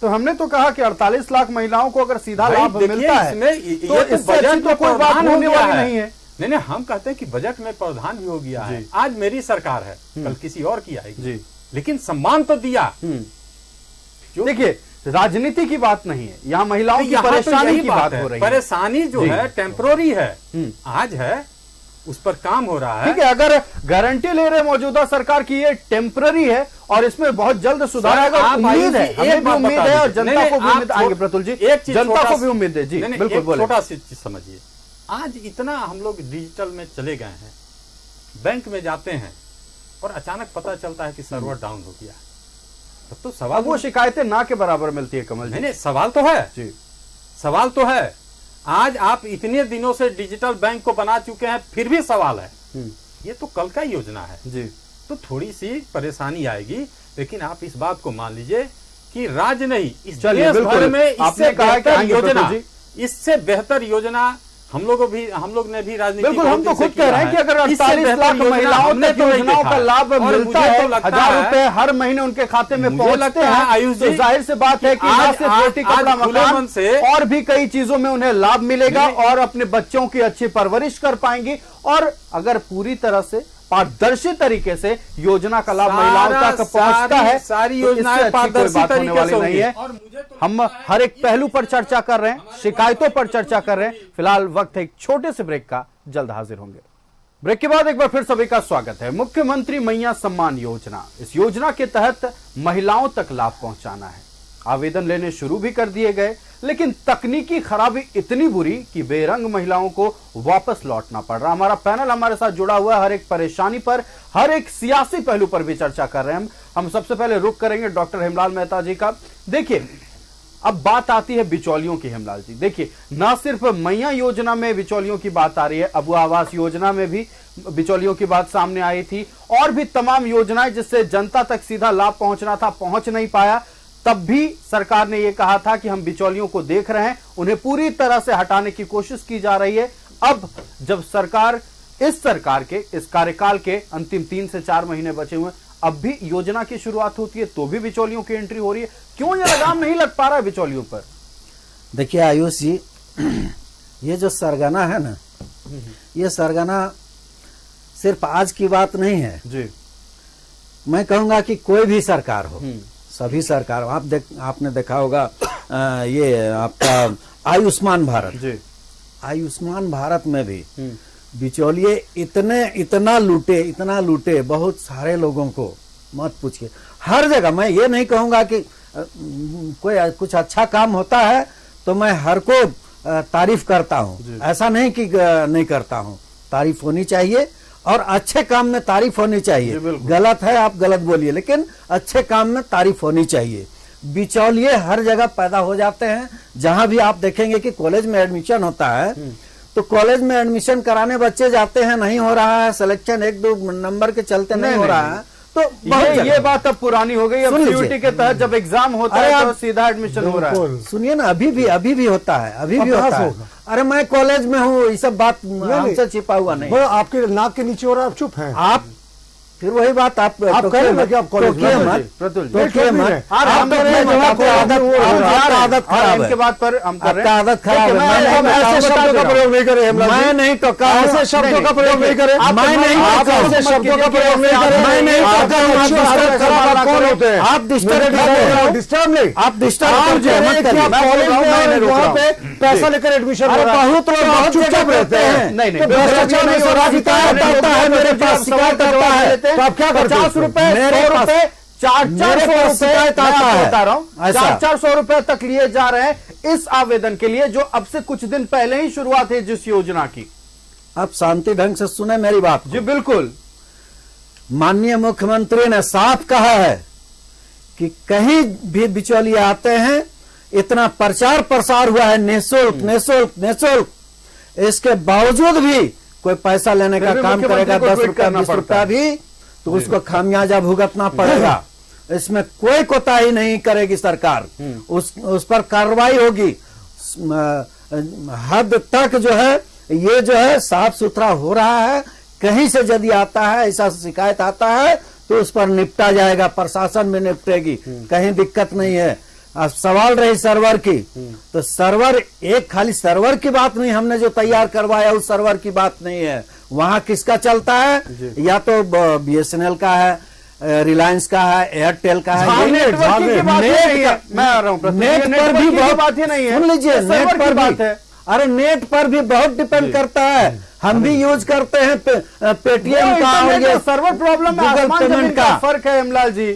तो हमने तो कहा कि अड़तालीस लाख महिलाओं को अगर सीधा लाभ मिलता है इसमें, तो इससे अच्छी तो कोई बात होने वाली नहीं है। नहीं नहीं, हम कहते हैं कि बजट में प्रावधान भी हो गया है। आज मेरी सरकार है, कल किसी और की आएगी, लेकिन सम्मान तो दिया। देखिए राजनीति की बात नहीं है यहाँ, महिलाओं की परेशानी की बात हो रही है। परेशानी जो है टेम्पररी है, आज है, उस पर काम हो रहा है। ठीक है, अगर गारंटी ले रहे मौजूदा सरकार की ये टेम्पररी है और इसमें बहुत जल्द सुधार आएगा, उम्मीद है, एक उम्मीद है और जनता को भी उम्मीद आएगी। प्रतुल जी, एक जनता को भी उम्मीद है जी, बिल्कुल। छोटा सी चीज समझिए, आज इतना हम लोग डिजिटल में चले गए हैं, बैंक में जाते हैं और अचानक पता चलता है कि सर्वर डाउन हो गया। तो सवाल वो शिकायतें ना के बराबर मिलती है कमल जी। नहीं, सवाल तो है जी, सवाल तो है। आज आप इतने दिनों से डिजिटल बैंक को बना चुके हैं, फिर भी सवाल है। ये तो कल का योजना है जी, तो थोड़ी सी परेशानी आएगी, लेकिन आप इस बात को मान लीजिए कि राज्य नहीं इस देश भर में इससे बेहतर योजना, इससे बेहतर योजना हम लोगों भी हम लोग ने भी राजनीति बिल्कुल हम तो खुद कह रहे हैं कि अगर अड़तालीस लाख महिलाओं ने योजनाओं का लाभ मिलता है, हजार रुपए हर महीने उनके खाते में पहुंचते हैं आयुष जी, जाहिर से बात है कि आज से रोटी कपड़ा मकान और भी कई चीजों में उन्हें लाभ मिलेगा और अपने बच्चों की अच्छी परवरिश कर पाएंगे। और अगर पूरी तरह से पारदर्शी तरीके से योजना का लाभ महिलाओं तक पहुंचता है, सारी योजनाएं पारदर्शी तरीके से होने वाली नहीं है। हम हर एक पहलू पर चर्चा कर रहे हैं, शिकायतों पर चर्चा कर रहे हैं। फिलहाल वक्त है एक छोटे से ब्रेक का, जल्द हाजिर होंगे। ब्रेक के बाद एक बार फिर सभी का स्वागत है। मुख्यमंत्री मैया सम्मान योजना, इस योजना के तहत महिलाओं तक लाभ पहुंचाना है। आवेदन लेने शुरू भी कर दिए गए, लेकिन तकनीकी खराबी इतनी बुरी कि बेरंग महिलाओं को वापस लौटना पड़ रहा। हमारा पैनल हमारे साथ जुड़ा हुआ है, हर एक परेशानी पर, हर एक सियासी पहलू पर भी चर्चा कर रहे हैं हम। हम सबसे पहले रुख करेंगे डॉक्टर हेमलाल मेहता जी का। देखिए, अब बात आती है बिचौलियों की। हेमलाल जी देखिए, ना सिर्फ मैया योजना में बिचौलियों की बात आ रही है, अबुआ आवास योजना में भी बिचौलियों की बात सामने आई थी, और भी तमाम योजनाएं जिससे जनता तक सीधा लाभ पहुंचना था, पहुंच नहीं पाया। तब भी सरकार ने यह कहा था कि हम बिचौलियों को देख रहे हैं, उन्हें पूरी तरह से हटाने की कोशिश की जा रही है। अब जब सरकार, इस सरकार के इस कार्यकाल के अंतिम तीन से चार महीने बचे हुए, अब भी योजना की शुरुआत होती है तो भी बिचौलियों की एंट्री हो रही है। क्यों ये लगाम नहीं लग पा रहा है बिचौलियों पर? देखिए आयुष जी, ये जो सरगना है ना, ये सरगना सिर्फ आज की बात नहीं है जी। मैं कहूंगा कि कोई भी सरकार हो, सभी सरकार, आप देख, आपने देखा होगा आ, ये आपका आयुष्मान भारत, आयुष्मान भारत में भी बिचौलिए इतने इतना लूटे इतना लूटे बहुत सारे लोगों को, मत पूछिए। हर जगह, मैं ये नहीं कहूँगा कि कोई कुछ अच्छा काम होता है तो मैं हर को तारीफ करता हूँ, ऐसा नहीं कि नहीं करता हूँ, तारीफ होनी चाहिए और अच्छे काम में तारीफ होनी चाहिए। गलत है आप गलत बोलिए, लेकिन अच्छे काम में तारीफ होनी चाहिए। बिचौलिए हर जगह पैदा हो जाते हैं। जहां भी आप देखेंगे कि कॉलेज में एडमिशन होता है तो कॉलेज में एडमिशन कराने बच्चे जाते हैं, नहीं हो रहा है सिलेक्शन, एक दो नंबर के चलते नहीं, नहीं हो रहा है तो ये, ये बात अब पुरानी हो गई। अब ड्यूटी के तहत जब एग्जाम होता है तो सीधा एडमिशन हो रहा है। सुनिए ना, अभी भी अभी भी होता है, अभी भी होता है। अरे मैं कॉलेज में हूँ, ये सब बात हमसे छिपा हुआ नहीं। वो आपके नाक के नीचे हो रहा है, आप चुप हैं। आप फिर वही बात आप पैसा लेकर एडमिशन बहुत रहते हैं, नहीं नहीं तो आप क्या करते हैं? पचास रुपए सौ रुपए चार चार सौ रुपए बता रहा हूँ, चार चार सौ रुपए तक लिए जा रहे हैं इस आवेदन के लिए, जो अब से कुछ दिन पहले ही शुरुआत है जिस योजना की। आप शांति ढंग से सुने मेरी बात जी। बिल्कुल, माननीय मुख्यमंत्री ने साफ कहा है कि कहीं भी बिचौलिए आते हैं, इतना प्रचार प्रसार हुआ है निःशुल्क निःशुल्क निःशुल्क, इसके बावजूद भी कोई पैसा लेने का काम करेगा, दस रुपया बीस रुपया भी, तो उसको खामियाजा भुगतना पड़ेगा। इसमें कोई कोताही नहीं करेगी सरकार, उस उस पर कार्रवाई होगी। हद तक जो है ये जो है साफ सुथरा हो रहा है। कहीं से यदि आता है, ऐसा शिकायत आता है तो उस पर निपटा जाएगा, प्रशासन में निपटेगी, कहीं दिक्कत नहीं है। अब सवाल रही सर्वर की, तो सर्वर एक खाली सर्वर की बात नहीं, हमने जो तैयार करवाया उस सर्वर की बात नहीं है। वहां किसका चलता है? या तो बीएसएनएल का है, रिलायंस का है, एयरटेल का है। नेट पर भी बहुत बात नहीं है, सुन लीजिए, नेट पर बात है। अरे नेट पर भी बहुत डिपेंड करता है, हम भी यूज करते हैं पेटीएम का, सर्वर प्रॉब्लम, गूगल पेमेंट का फर्क है। हेमलाल जी,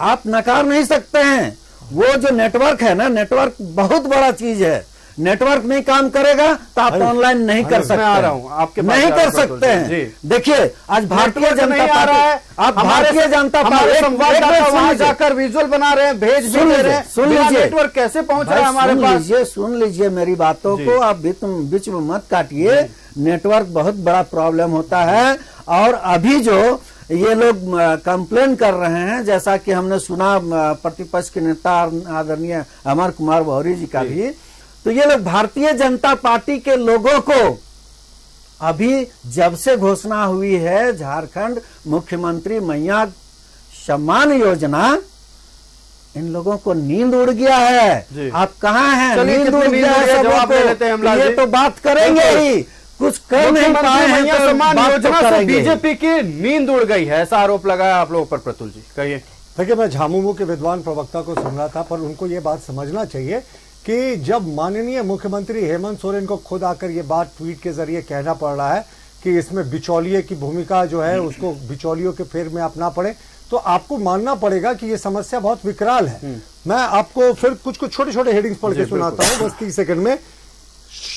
आप नकार नहीं सकते हैं, वो जो नेटवर्क है ना, नेटवर्क बहुत बड़ा चीज है। नेटवर्क नहीं काम करेगा तो आप ऑनलाइन नहीं कर सकते। आ रहा हूं आपके पास, नहीं कर सकते हैं। देखिए आज भारतीय जनता पार्टी, आप भारतीय जनता पार्टी जाकर विजुअल बना रहे हैं, भेज भी दे रहे हैं, सुन लीजिए नेटवर्क कैसे पहुंच रहा है हमारे पास। ये सुन लीजिए मेरी बातों को, आप बीच में मत काटिए। नेटवर्क बहुत बड़ा प्रॉब्लम होता है। और अभी जो ये लोग कंप्लेन कर रहे हैं, जैसा कि हमने सुना प्रतिपक्ष के नेता आदरणीय अमर कुमार बाउरी जी का भी, तो ये लोग भारतीय जनता पार्टी के लोगों को अभी जब से घोषणा हुई है झारखंड मुख्यमंत्री मैया सम्मान योजना, इन लोगों को नींद उड़ गया है। आप कहाँ हैं? नींद उड़ गया है सबको। ये तो बात करेंगे ही, कुछ कह नहीं पाए हैं तो सम्मान योजना से बीजेपी की नींद उड़ गई है, ऐसा आरोप लगाया आप लोगों पर। प्रतुल जी कहिए। देखिए मैं झामुमो के विद्वान प्रवक्ता को सुन रहा था, पर उनको ये बात समझना चाहिए कि जब माननीय मुख्यमंत्री हेमंत सोरेन को खुद आकर ये बात ट्वीट के जरिए कहना पड़ रहा है कि इसमें बिचौलिए की भूमिका जो है उसको बिचौलियों के फेर में अपना पड़े, तो आपको मानना पड़ेगा कि ये समस्या बहुत विकराल है। मैं आपको फिर कुछ कुछ छोटे छोटे हेडिंग्स पढ़ के सुनाता हूँ बस तीस सेकंड में।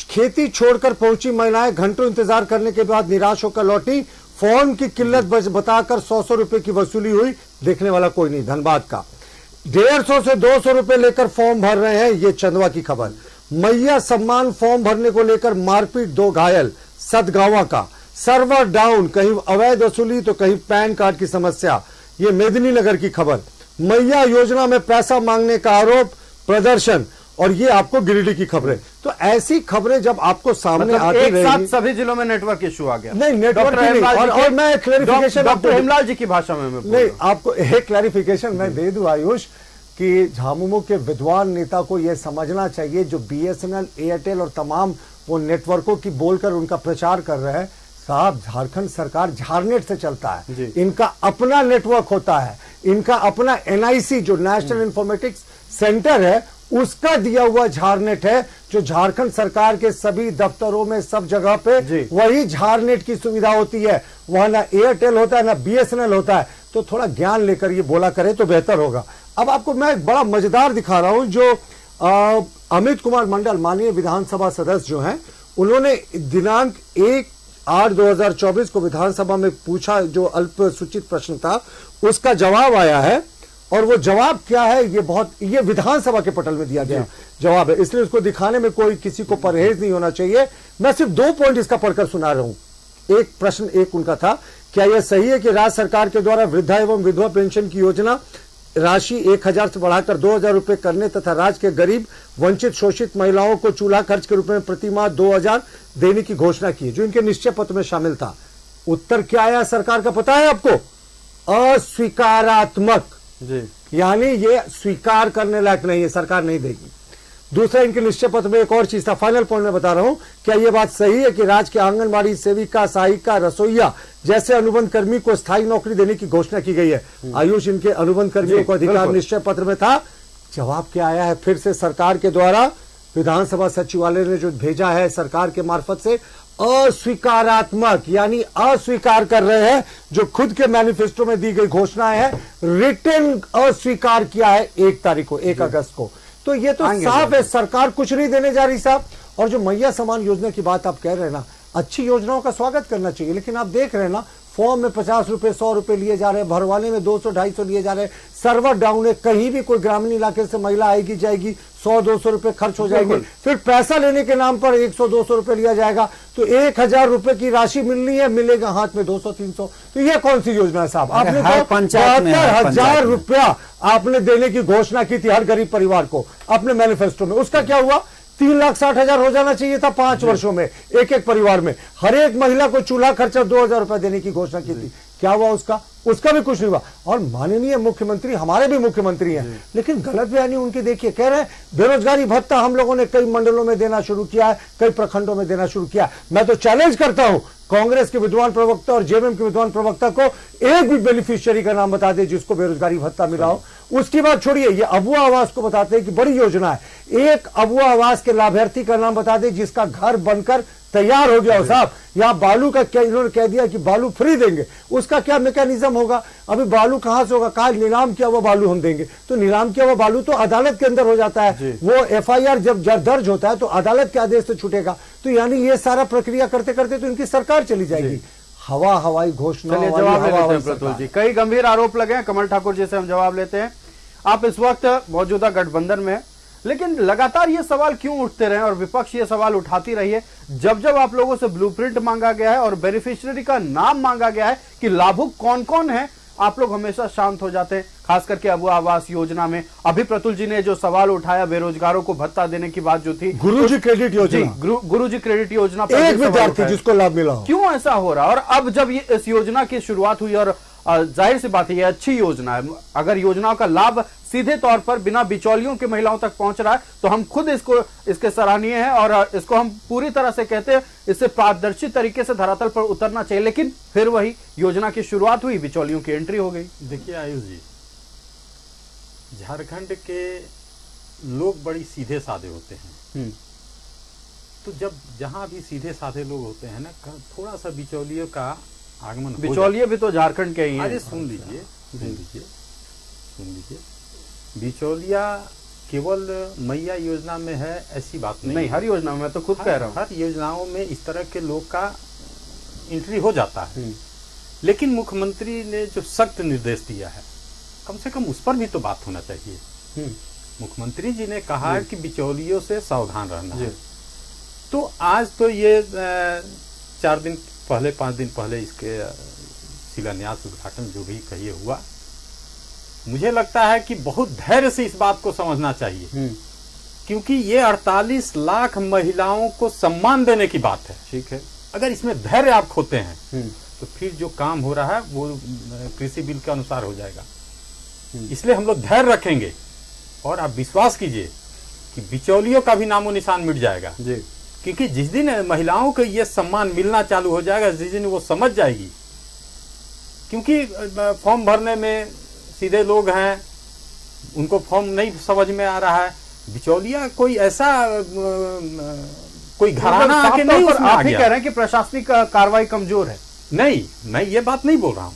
खेती छोड़कर पहुंची महिलाएं घंटों इंतजार करने के बाद निराश होकर लौटी, फॉर्म की किल्लत बताकर सौ सौ रुपए की वसूली हुई, देखने वाला कोई नहीं। धनबाद का डेढ़ सौ से दो सौ रुपए लेकर फॉर्म भर रहे हैं, ये चंदवा की खबर। मैया सम्मान फॉर्म भरने को लेकर मारपीट, दो घायल। सदगावा का सर्वर डाउन, कहीं अवैध वसूली तो कहीं पैन कार्ड की समस्या, ये मेदिनी नगर की खबर। मैया योजना में पैसा मांगने का आरोप, प्रदर्शन, और ये आपको गिरिडीह की खबरें। तो ऐसी खबरें जब आपको सामने मतलब आती एक साथ सभी जिलों में नेटवर्क इश्यू आ गया। नहीं नेटवर्क नहीं, और, और मैं क्लैरिफिकेशन डॉक्टर हेमलाल जी की भाषा में मैं नहीं आपको एक क्लैरिफिकेशन मैं दे दूं आयुष, कि झामुमो के विद्वान नेता को यह समझना चाहिए जो बीएसएनएल, एयरटेल और तमाम वो नेटवर्कों की बोलकर उनका प्रचार कर रहे हैं। साहब झारखंड सरकार झारनेट से चलता है, इनका अपना नेटवर्क होता है, इनका अपना एनआईसी जो नेशनल इंफॉर्मेटिक्स सेंटर है उसका दिया हुआ झारनेट है, जो झारखंड सरकार के सभी दफ्तरों में सब जगह पे वही झारनेट की सुविधा होती है। वहां ना एयरटेल होता है ना बीएसएनएल होता है, तो थोड़ा ज्ञान लेकर ये बोला करे तो बेहतर होगा। अब आपको मैं एक बड़ा मजेदार दिखा रहा हूं, जो आ, अमित कुमार मंडल माननीय विधानसभा सदस्य जो हैं, उन्होंने दिनांक एक आठ दो हजार चौबीस को विधानसभा में पूछा जो अल्पसूचित प्रश्न था, उसका जवाब आया है। और वो जवाब क्या है ये बहुत ये विधानसभा के पटल में दिया गया जवाब है, इसलिए उसको दिखाने में कोई किसी को परहेज नहीं होना चाहिए। मैं सिर्फ दो पॉइंट इसका पढ़कर सुना रहा हूं। एक प्रश्न एक उनका था, क्या यह सही है कि राज्य सरकार के द्वारा वृद्धा एवं विधवा पेंशन की योजना राशि एक हजार से बढ़ाकर दो हजार रुपए करने तथा राज्य के गरीब वंचित शोषित महिलाओं को चूल्हा खर्च के रूप में प्रतिमाह दो हजार देने की घोषणा की जो इनके निश्चय पत्र में शामिल था? उत्तर क्या आया सरकार का पता है आपको? अस्वीकारात्मक, यानी ये स्वीकार करने लायक नहीं है, सरकार नहीं देगी। दूसरा, इनके निश्चय पत्र में एक और चीज था, फाइनल पॉइंट में बता रहा हूं, क्या यह बात सही है कि राज्य के आंगनबाड़ी सेविका, सहायिका, रसोईया जैसे अनुबंध कर्मी को स्थायी नौकरी देने की घोषणा की गई है? आयुष, इनके अनुबंध कर्मियों को अधिकार निश्चय पत्र में था, जवाब क्या आया है? फिर से सरकार के द्वारा विधानसभा सचिवालय ने जो भेजा है सरकार के मार्फत से, अस्वीकारात्मक, यानी अस्वीकार कर रहे हैं जो खुद के मैनिफेस्टो में दी गई घोषणा है। रिटर्न अस्वीकार किया है एक तारीख को, एक अगस्त को। तो ये तो साफ है सरकार कुछ नहीं देने जा रही साहब। और जो मैया सम्मान योजना की बात आप कह रहे हैं ना, अच्छी योजनाओं का स्वागत करना चाहिए, लेकिन आप देख रहे हैं ना फॉर्म में पचास रुपए सौ रुपए लिए जा रहे हैं, भरवाने में दो सौ ढाई सौ लिए जा रहे हैं, सर्वर डाउन है, कहीं भी कोई ग्रामीण इलाके से महिला आएगी जाएगी, सौ दो सौ रुपए खर्च हो जाएंगे, फिर पैसा लेने के नाम पर एक सौ दो सौ रुपए लिया जाएगा। तो एक हजार रुपए की राशि मिलनी है, मिलेगा हाथ में दो सौ तीन सौ। तो ये कौन सी योजना है साहब? आपने बहत्तर हजार रुपया आपने देने की घोषणा की थी हर गरीब परिवार को अपने मैनिफेस्टो में, उसका क्या हुआ? तीन लाख साठ हजार हो जाना चाहिए था पांच वर्षों में, एक एक परिवार में हर एक महिला को चूल्हा खर्चा दो हजार रुपए देने की घोषणा की थी, क्या हुआ उसका? उसका भी कुछ नहीं हुआ। और माननीय मुख्यमंत्री हमारे भी मुख्यमंत्री हैं, लेकिन गलत बयानी उनकी देखिए, कह रहे हैं बेरोजगारी भत्ता हम लोगों ने कई मंडलों में देना शुरू किया है, कई प्रखंडों में देना शुरू किया। मैं तो चैलेंज करता हूं कांग्रेस के विद्वान प्रवक्ता और जेएमएम के विद्वान प्रवक्ता को, एक भी बेनिफिशियरी का नाम बता दे जिसको बेरोजगारी भत्ता मिला हो। उसकी बात छोड़िए, ये अबुआ आवास को बताते हैं कि बड़ी योजना है, एक अबुआ आवास के लाभार्थी का नाम बता दे जिसका घर बनकर तैयार हो गया हो साहब। यहाँ बालू का क्या इन्होंने कह दिया कि बालू फ्री देंगे, उसका क्या मैकेनिज्म होगा? अभी बालू कहाँ से होगा? कहा नीलाम किया हुआ बालू हम देंगे, तो नीलाम किया हुआ बालू तो अदालत के अंदर हो जाता है, वो एफआईआर जब दर्ज होता है तो अदालत के आदेश से छूटेगा। तो यानी ये सारा प्रक्रिया करते करते तो इनकी सरकार चली जाएगी। हवा हवाई घोषणा। प्रतुल जी कई गंभीर आरोप लगे हैं, कमल ठाकुर जी से हम जवाब लेते हैं। आप इस वक्त मौजूदा गठबंधन में, लेकिन लगातार ये सवाल क्यों उठते रहे और विपक्ष ये सवाल उठाती रही है? जब जब आप लोगों से ब्लूप्रिंट मांगा गया है और बेनिफिशियरी का नाम मांगा गया है कि लाभुक कौन कौन है, आप लोग हमेशा शांत हो जाते हैं, खास करके अबुआ आवास योजना में। अभी प्रतुल जी ने जो सवाल उठाया बेरोजगारों को भत्ता देने की बात जो थी, गुरु जी क्रेडिट योजना, गुरु, गुरु जी क्रेडिट योजना पर एक विद्यार्थी जिसको लाभ मिला, क्यों ऐसा हो रहा? और अब जब ये इस योजना की शुरुआत हुई, और जाहिर सी बात है ये अच्छी योजना है, अगर योजनाओं का लाभ सीधे तौर पर बिना बिचौलियों के महिलाओं तक पहुंच रहा है तो हम खुद इसको इसके सराहनीय है और इसको हम पूरी तरह से कहते हैं, इससे पारदर्शी तरीके से धरातल पर उतरना चाहिए। लेकिन फिर वही योजना की शुरुआत हुई, बिचौलियों की एंट्री हो गई। देखिए आयुष जी, झारखंड के लोग बड़ी सीधे साधे होते हैं, तो जब जहां भी सीधे साधे लोग होते हैं ना, थोड़ा सा बिचौलियों का आगमन। बिचौलिए भी तो झारखंड के ही हैं। अरे सुन लीजिए सुन लीजिए सुन लीजिए बिचौलिया केवल मैया योजना में है ऐसी बात नहीं, नहीं हर योजना में, मैं तो खुद कह रहा हूँ हर योजनाओं में इस तरह के लोग का एंट्री हो जाता है। लेकिन मुख्यमंत्री ने जो सख्त निर्देश दिया है, कम से कम उस पर भी तो बात होना चाहिए। मुख्यमंत्री जी ने कहा है कि बिचौलियों से सावधान रहना है, तो आज तो ये चार दिन पहले पाँच दिन पहले इसके शिलान्यास उद्घाटन जो भी कहिए हुआ, मुझे लगता है कि बहुत धैर्य से इस बात को समझना चाहिए, क्योंकि ये अड़तालीस लाख महिलाओं को सम्मान देने की बात है। ठीक है, अगर इसमें धैर्य आप खोते हैं तो फिर जो काम हो रहा है वो कृषि बिल के अनुसार हो जाएगा। इसलिए हम लोग धैर्य रखेंगे और आप विश्वास कीजिए कि बिचौलियों का भी नामो निशान मिट जाएगा, क्योंकि जिस दिन महिलाओं को ये सम्मान मिलना चालू हो जाएगा, जिस दिन वो समझ जाएगी, क्योंकि फॉर्म भरने में सीधे लोग हैं, उनको फॉर्म नहीं समझ में आ रहा है, बिचौलिया कोई ऐसा कोई घराना आके नहीं। आप ही कह रहे हैं कि प्रशासनिक कार्रवाई कमजोर है। नहीं, मैं ये बात नहीं बोल रहा हूँ,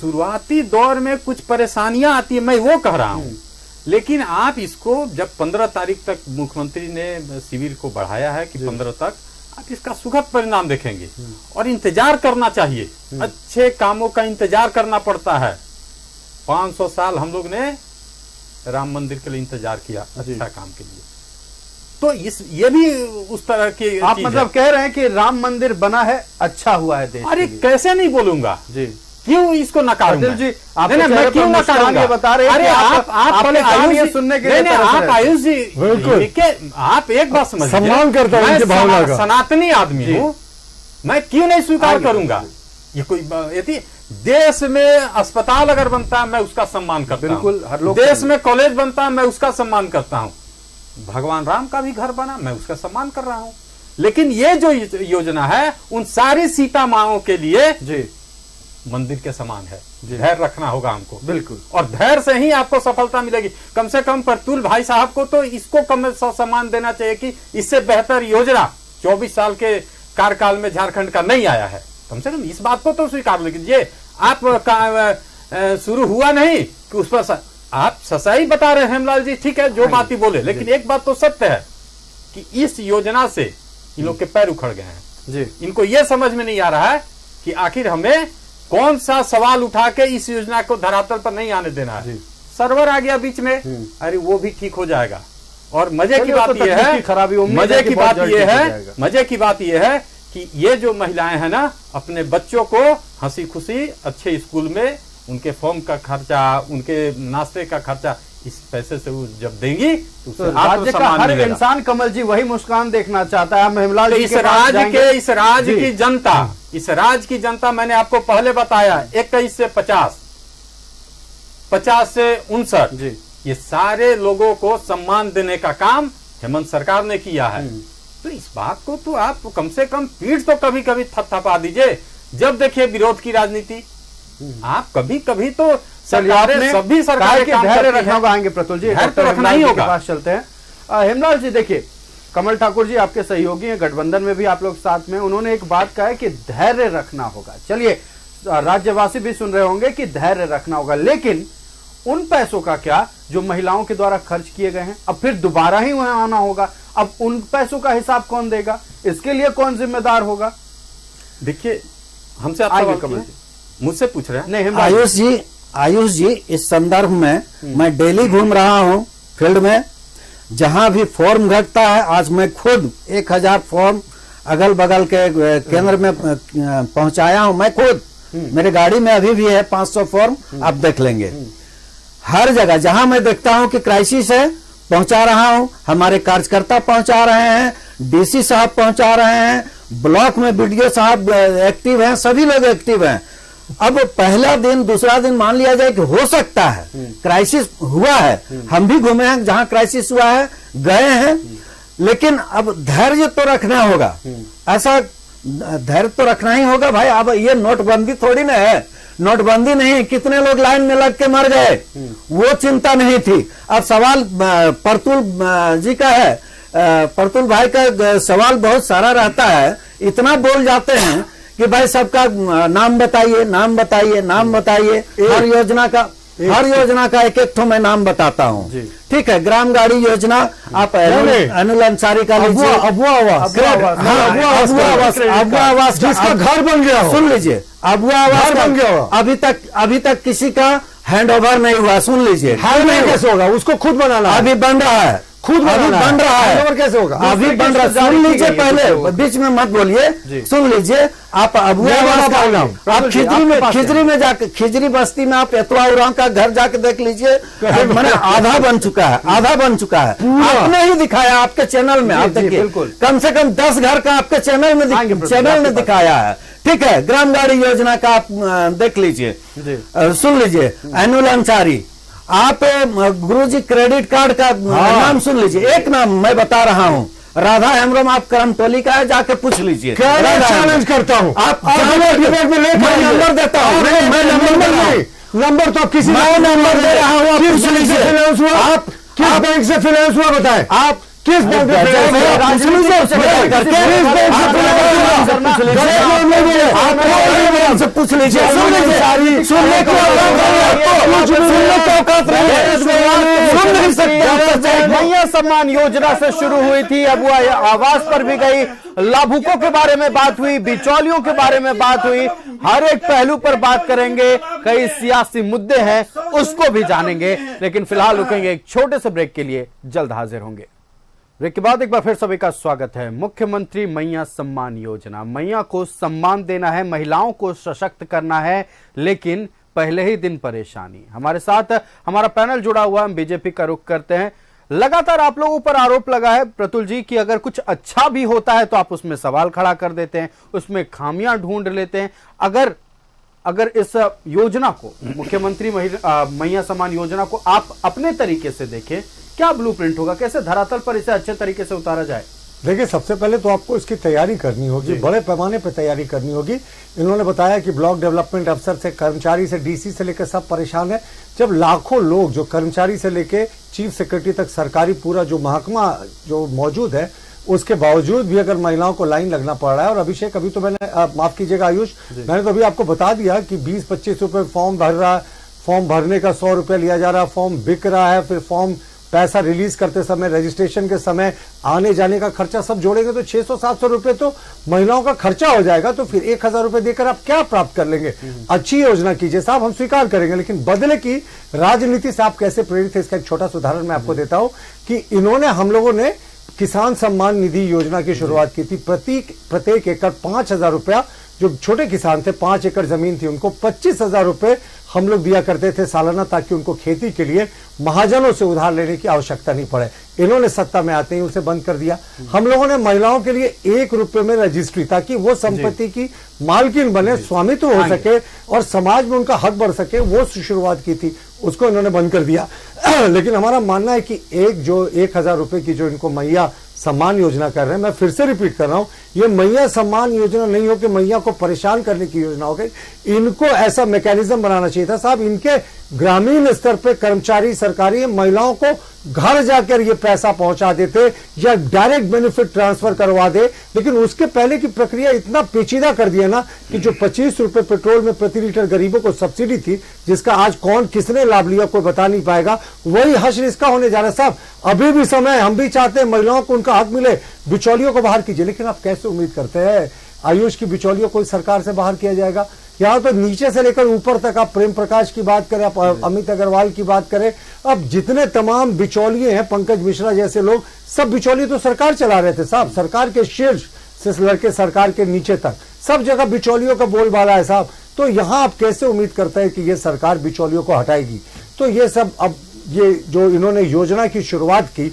शुरुआती दौर में कुछ परेशानियां आती है, मैं वो कह रहा हूँ। लेकिन आप इसको जब पंद्रह तारीख तक मुख्यमंत्री ने शिविर को बढ़ाया है कि पंद्रह तक, आप इसका सुखद परिणाम देखेंगे। और इंतजार करना चाहिए, अच्छे कामों का इंतजार करना पड़ता है। पाँच सौ साल हम लोग ने राम मंदिर के लिए इंतजार किया, अच्छा काम के लिए। तो इस ये भी उस तरह की आप मतलब कह रहे हैं कि राम मंदिर बना है, अच्छा हुआ है देश। अरे कैसे नहीं बोलूंगा जी, क्यों इसको नकारूंगा जी? आप नहीं, मैं क्यों नकारूंगा? बता रहे हैं आप आप आयुष सुनने के लिए, आप आयुष जी बिल्कुल, आप एक बात समझ, सम्मान करता हूं, सनातनी आदमी हूं, मैं क्यों नहीं स्वीकार करूंगा? ये कोई यदि देश में अस्पताल अगर बनता है मैं उसका सम्मान करता हूं, बिल्कुल हर लोग। देश में कॉलेज बनता है मैं उसका सम्मान करता हूं, भगवान राम का भी घर बना मैं उसका सम्मान कर रहा हूं। लेकिन ये जो योजना है उन सारी सीता माओं के लिए जी मंदिर के समान है, धैर्य रखना होगा हमको बिल्कुल, और धैर्य से ही आपको सफलता मिलेगी। कम से कम प्रतुल भाई साहब को तो इसको कम सम्मान देना चाहिए कि इससे बेहतर योजना चौबीस साल के कार्यकाल में झारखंड का नहीं आया है, कम से कम इस बात को तो स्वीकार लीजिए। आप शुरू हुआ नहीं कि उस पर सा, आप सच्चाई बता रहे हैं हेमलाल जी, ठीक है जो बात ही बोले, लेकिन एक बात तो सत्य है कि इस योजना से इन लोग के पैर उखड़ गए हैं। इनको यह समझ में नहीं आ रहा है कि आखिर हमें कौन सा सवाल उठा के इस योजना को धरातल पर नहीं आने देना है। सर्वर आ गया बीच में, अरे वो भी ठीक हो जाएगा। और मजे की बात यह है खराबी मजे की बात यह है मजे की बात यह है कि ये जो महिलाएं हैं ना, अपने बच्चों को हंसी खुशी अच्छे स्कूल में, उनके फॉर्म का खर्चा, उनके नाश्ते का खर्चा, इस पैसे से वो जब देंगी तो, तो राज्य का हर इंसान कमल जी वही मुस्कान देखना चाहता है। हेमलाल जी, इस राज्य के इस राज्य की जनता इस राज्य की जनता मैंने आपको पहले बताया, इक्कीस से पचास पचास से उनसठ ये सारे लोगों को सम्मान देने का काम हेमंत सरकार ने किया है। तो इस बात को तो आप कम से कम पीठ तो कभी कभी थपथपा दीजिए। जब देखिए विरोध की राजनीति, आप कभी कभी तो सरकारें सभी सरकार के धैर्य रखना होगा। आएंगे प्रतुल जी, धैर्य तो रखना ही होगा। हेमलाल जी देखिए, कमल ठाकुर जी आपके सहयोगी हैं, गठबंधन में भी आप लोग साथ में। उन्होंने एक बात कहा है कि धैर्य रखना होगा। चलिए राज्यवासी भी सुन रहे होंगे कि धैर्य रखना होगा, लेकिन उन पैसों का क्या जो महिलाओं के द्वारा खर्च किए गए हैं, अब फिर दोबारा ही वहां आना होगा। अब उन पैसों का हिसाब कौन देगा, इसके लिए कौन जिम्मेदार होगा? देखिए हमसे आप कमल जी मुझसे पूछ रहे हैं। नहीं आयुष जी, आयुष जी इस संदर्भ में मैं डेली घूम रहा हूं फील्ड में, जहां भी फॉर्म घटता है। आज मैं खुद एक हजार फॉर्म अगल बगल के केंद्र में पहुंचाया हूं, मैं खुद मेरे गाड़ी में अभी भी है पांच सौ फॉर्म, आप देख लेंगे। हर जगह जहां मैं देखता हूं कि क्राइसिस है पहुंचा रहा हूं, हमारे कार्यकर्ता पहुंचा रहे हैं, डीसी साहब पहुंचा रहे हैं, ब्लॉक में बीडीओ साहब एक्टिव हैं, सभी लोग एक्टिव हैं। अब पहला दिन दूसरा दिन मान लिया जाए कि हो सकता है क्राइसिस हुआ है, हम भी घूमे हैं जहां क्राइसिस हुआ है गए हैं, लेकिन अब धैर्य तो रखना होगा। ऐसा धैर्य तो रखना ही होगा भाई। अब ये नोटबंदी थोड़ी ना है, नोटबंदी नहीं कितने लोग लाइन में लग के मर गए वो चिंता नहीं थी। अब सवाल प्रतुल जी का है, प्रतुल भाई का सवाल बहुत सारा रहता है, इतना बोल जाते हैं कि भाई सबका नाम बताइए नाम बताइए नाम बताइए। हर योजना का हर योजना का एक एक ठो मैं नाम बताता हूँ, ठीक है। ग्राम गाड़ी योजना आप अनिल अंसारी का लीजिए, अबुआ आवास, अबुआ आवास जिसका घर बन गया हो, सुन लीजिए, अबुआ आवास बन गया हो, अभी तक अभी तक किसी का हैंडओवर नहीं हुआ, सुन लीजिए। हैंडओवर कैसे होगा, उसको खुद बनाना, अभी बन रहा है, खुद बन रहा है, हैंडओवर कैसे होगा, अभी बन रहा है, सुन लीजिए। पहले बीच में मत बोलिए, सुन लीजिए। आप अबुआ आवास, आप खिजरी में खिजरी में जाकर खिजरी बस्ती में आप एतवा उराव का घर जाके देख लीजिए, मैंने आधा बन चुका है, आधा बन चुका है। आपने ही दिखाया आपके चैनल में, आप देखिए कम से कम दस घर का आपके चैनल में चैनल में दिखाया है, ठीक है। ग्राम गाड़ी योजना का आप देख लीजिए, सुन लीजिए। एनुल अंसारी, आप गुरुजी क्रेडिट कार्ड का नाम सुन लीजिए, एक नाम मैं बता रहा हूँ, राधा हेम्ब्रम, आप करम टोली का है, जाके पूछ लीजिए। चैलेंज करता हूँ, आप डिबेट में लेकर नंबर देता हूँ, मैं नंबर नहीं, नंबर तो किसी नंबर दे रहा हूँ, आप पूछ लीजिए। आप किस बैंक से फाइनेंस हुआ बताए, आप किस बैंक से पूछ लीजिए, सुनने को औकात नहीं सकते। मैया सम्मान योजना से शुरू हुई थी, अब वह आवास पर भी गई, लाभुकों के बारे में बात हुई, बिचौलियों के बारे में बात हुई, हर एक पहलू पर बात करेंगे। कई सियासी मुद्दे हैं उसको भी जानेंगे, लेकिन फिलहाल रुकेंगे एक छोटे से ब्रेक के लिए, जल्द हाजिर होंगे। ब्रेक के बाद एक बार फिर सभी का स्वागत है। मुख्यमंत्री मैया सम्मान योजना, मैया को सम्मान देना है, महिलाओं को सशक्त करना है, लेकिन पहले ही दिन परेशानी। हमारे साथ हमारा पैनल जुड़ा हुआ, हम बीजेपी का रुख करते हैं। लगातार आप लोगों पर आरोप लगा है प्रतुल जी कि अगर कुछ अच्छा भी होता है तो आप उसमें सवाल खड़ा कर देते हैं, उसमें खामियां ढूंढ लेते हैं। अगर अगर इस योजना को, मुख्यमंत्री मैया सम्मान योजना को आप अपने तरीके से देखें, क्या ब्लूप्रिंट होगा, कैसे धरातल पर इसे अच्छे तरीके से उतारा जाए? देखिए सबसे पहले तो आपको इसकी तैयारी करनी होगी, बड़े पैमाने पर तैयारी करनी होगी। इन्होंने बताया कि ब्लॉक डेवलपमेंट अफसर से कर्मचारी से डीसी से लेकर सब परेशान है। जब लाखों लोग, जो कर्मचारी से लेकर चीफ सेक्रेटरी तक सरकारी पूरा जो महकमा जो मौजूद है, उसके बावजूद भी अगर महिलाओं को लाइन लगना पड़ रहा है। और अभिषेक अभी तो मैंने, माफ कीजिएगा आयुष, मैंने तो अभी आपको बता दिया कि बीस पच्चीस रुपये फॉर्म भर रहा है, फॉर्म भरने का सौ रुपया लिया जा रहा है, फॉर्म बिक रहा है, फिर फॉर्म पैसा रिलीज करते समय, रजिस्ट्रेशन के समय आने जाने का खर्चा सब जोड़ेंगे तो छह सौ सात सौ रुपए तो महिलाओं का खर्चा हो जाएगा। तो फिर एक हजार रुपए देकर आप क्या प्राप्त कर लेंगे? अच्छी योजना कीजिए साहब, हम स्वीकार करेंगे, लेकिन बदले की राजनीति से आप कैसे प्रेरित है, इसका एक छोटा सा उदाहरण मैं आपको देता हूं कि इन्होंने, हम लोगों ने किसान सम्मान निधि योजना की शुरुआत की थी। प्रत्येक प्रत्येक एकड़ पांच हजार रुपया, जो छोटे किसान थे, पांच एकड़ जमीन थी, उनको पच्चीस हजार रुपए हम लोग दिया करते थे सालाना, ताकि उनको खेती के लिए महाजनों से उधार लेने की आवश्यकता नहीं पड़े। इन्होंने सत्ता में आते ही उसे बंद कर दिया। हम लोगों ने महिलाओं के लिए एक रुपए में रजिस्ट्री, ताकि वो संपत्ति की मालकिन बने, स्वामित्व हो सके और समाज में उनका हक बढ़ सके, वो शुरुआत की थी, उसको इन्होंने बंद कर दिया। लेकिन हमारा मानना है कि एक जो एक हजार रुपए की जो इनको मैया सम्मान योजना कर रहे हैं, मैं फिर से रिपीट कर रहा हूँ, ये मैया सम्मान योजना नहीं हो कि मैया को परेशान करने की योजना हो गई। इनको ऐसा मैकेनिज्म बनाना चाहिए था साहब, इनके ग्रामीण स्तर पे कर्मचारी सरकारी महिलाओं को घर जाकर ये पैसा पहुंचा देते या डायरेक्ट बेनिफिट ट्रांसफर करवा दे, लेकिन उसके पहले की प्रक्रिया इतना पेचीदा कर दिया ना कि जो पच्चीस रुपए पेट्रोल में प्रति लीटर गरीबों को सब्सिडी थी जिसका आज कौन किसने लाभ लिया कोई बता नहीं पाएगा, वही हश्र इसका होने जा रहा है। साहब अभी भी समय, हम भी चाहते हैं महिलाओं को उनका हक मिले, बिचौलियों को बाहर कीजिए, लेकिन आप कैसे उम्मीद करते हैं आयुष की बिचौलियों को सरकार से बाहर किया जाएगा? यहाँ पर नीचे से लेकर ऊपर तक, आप प्रेम प्रकाश की बात करें, आप अमित अग्रवाल की बात करें, अब जितने तमाम बिचौलिए हैं, पंकज मिश्रा जैसे लोग, सब बिचौलिए तो सरकार चला रहे थे साहब, सरकार के शीर्ष से लेकर सरकार के नीचे तक सब जगह बिचौलियों का बोलबाला है साहब। तो यहाँ आप कैसे उम्मीद करते हैं कि ये सरकार बिचौलियों को हटाएगी? तो ये सब, अब ये जो इन्होंने योजना की शुरुआत की,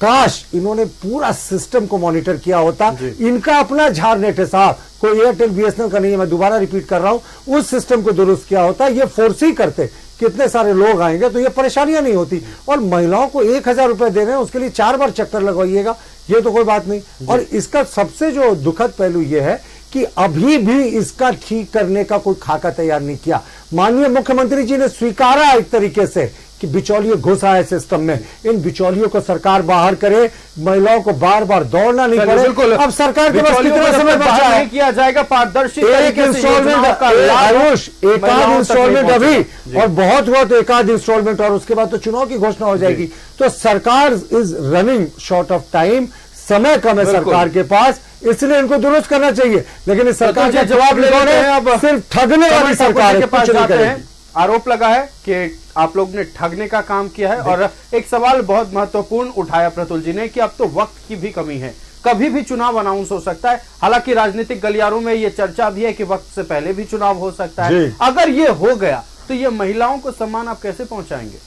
काश इन्होंने पूरा सिस्टम को मॉनिटर किया होता। इनका अपना झारनेट है साहब, कोई एयरटेल बीएसएनएल का नहीं है, मैं दोबारा रिपीट कर रहा हूं, उस सिस्टम को दुरुस्त किया होता, ये फोर्स ही करते कितने सारे लोग आएंगे तो ये परेशानियां नहीं होती। और महिलाओं को एक हजार रुपए दे रहे हैं, उसके लिए चार बार चक्कर लगवाइएगा, ये तो कोई बात नहीं। और इसका सबसे जो दुखद पहलू ये है कि अभी भी इसका ठीक करने का कोई खाका तैयार नहीं किया। माननीय मुख्यमंत्री जी ने स्वीकारा एक तरीके से कि बिचौलिए घुसा है सिस्टम में, इन बिचौलियों को सरकार बाहर करे, महिलाओं को बार बार दौड़ना नहीं पड़े। अब सरकार के पास कितना समय बचा है? किया जाएगा पारदर्शी एक इंस्टॉलमेंट, आयुष एक आध इंस्टॉलमेंट अभी, और बहुत हुआ तो एक आध इंस्टॉलमेंट, और उसके बाद तो चुनाव की घोषणा हो जाएगी। तो सरकार is running short of time, समय कम है सरकार के पास, इसलिए इनको दुरुस्त करना चाहिए। लेकिन इस सरकार का जवाब ले रहे हैं, अब सिर्फ ठगने वाली सरकार के पास जाते हैं। आरोप लगा है कि आप लोग ने ठगने का काम किया है। और एक सवाल बहुत महत्वपूर्ण उठाया प्रतुल जी ने कि अब तो वक्त की भी कमी है, कभी भी चुनाव अनाउंस हो सकता है। हालांकि राजनीतिक गलियारों में यह चर्चा भी है कि वक्त से पहले भी चुनाव हो सकता है। अगर ये हो गया तो ये महिलाओं को सम्मान आप कैसे पहुंचाएंगे?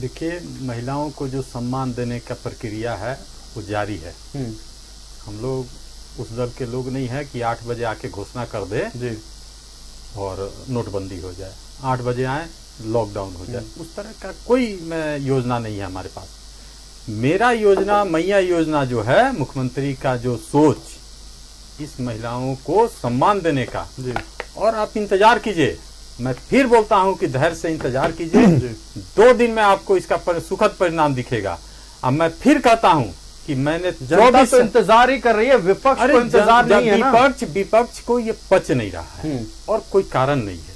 देखिए, महिलाओं को जो सम्मान देने का प्रक्रिया है वो जारी है। हम लोग उस दल के लोग नहीं है कि आठ बजे आके घोषणा कर दे और नोटबंदी हो जाए, आठ बजे आए लॉकडाउन हो जाए, उस तरह का कोई योजना नहीं है हमारे पास। मेरा योजना, मैया योजना जो है, मुख्यमंत्री का जो सोच, इस महिलाओं को सम्मान देने का। और आप इंतजार कीजिए, मैं फिर बोलता हूं कि धैर्य से इंतजार कीजिए, दो दिन में आपको इसका पर, सुखद परिणाम दिखेगा। अब मैं फिर कहता हूं कि मैंने जनता तो इंतजार ही कर रही है, विपक्ष को इंतजार नहीं है। विपक्ष विपक्ष को ये पच नहीं रहा है और कोई कारण नहीं है।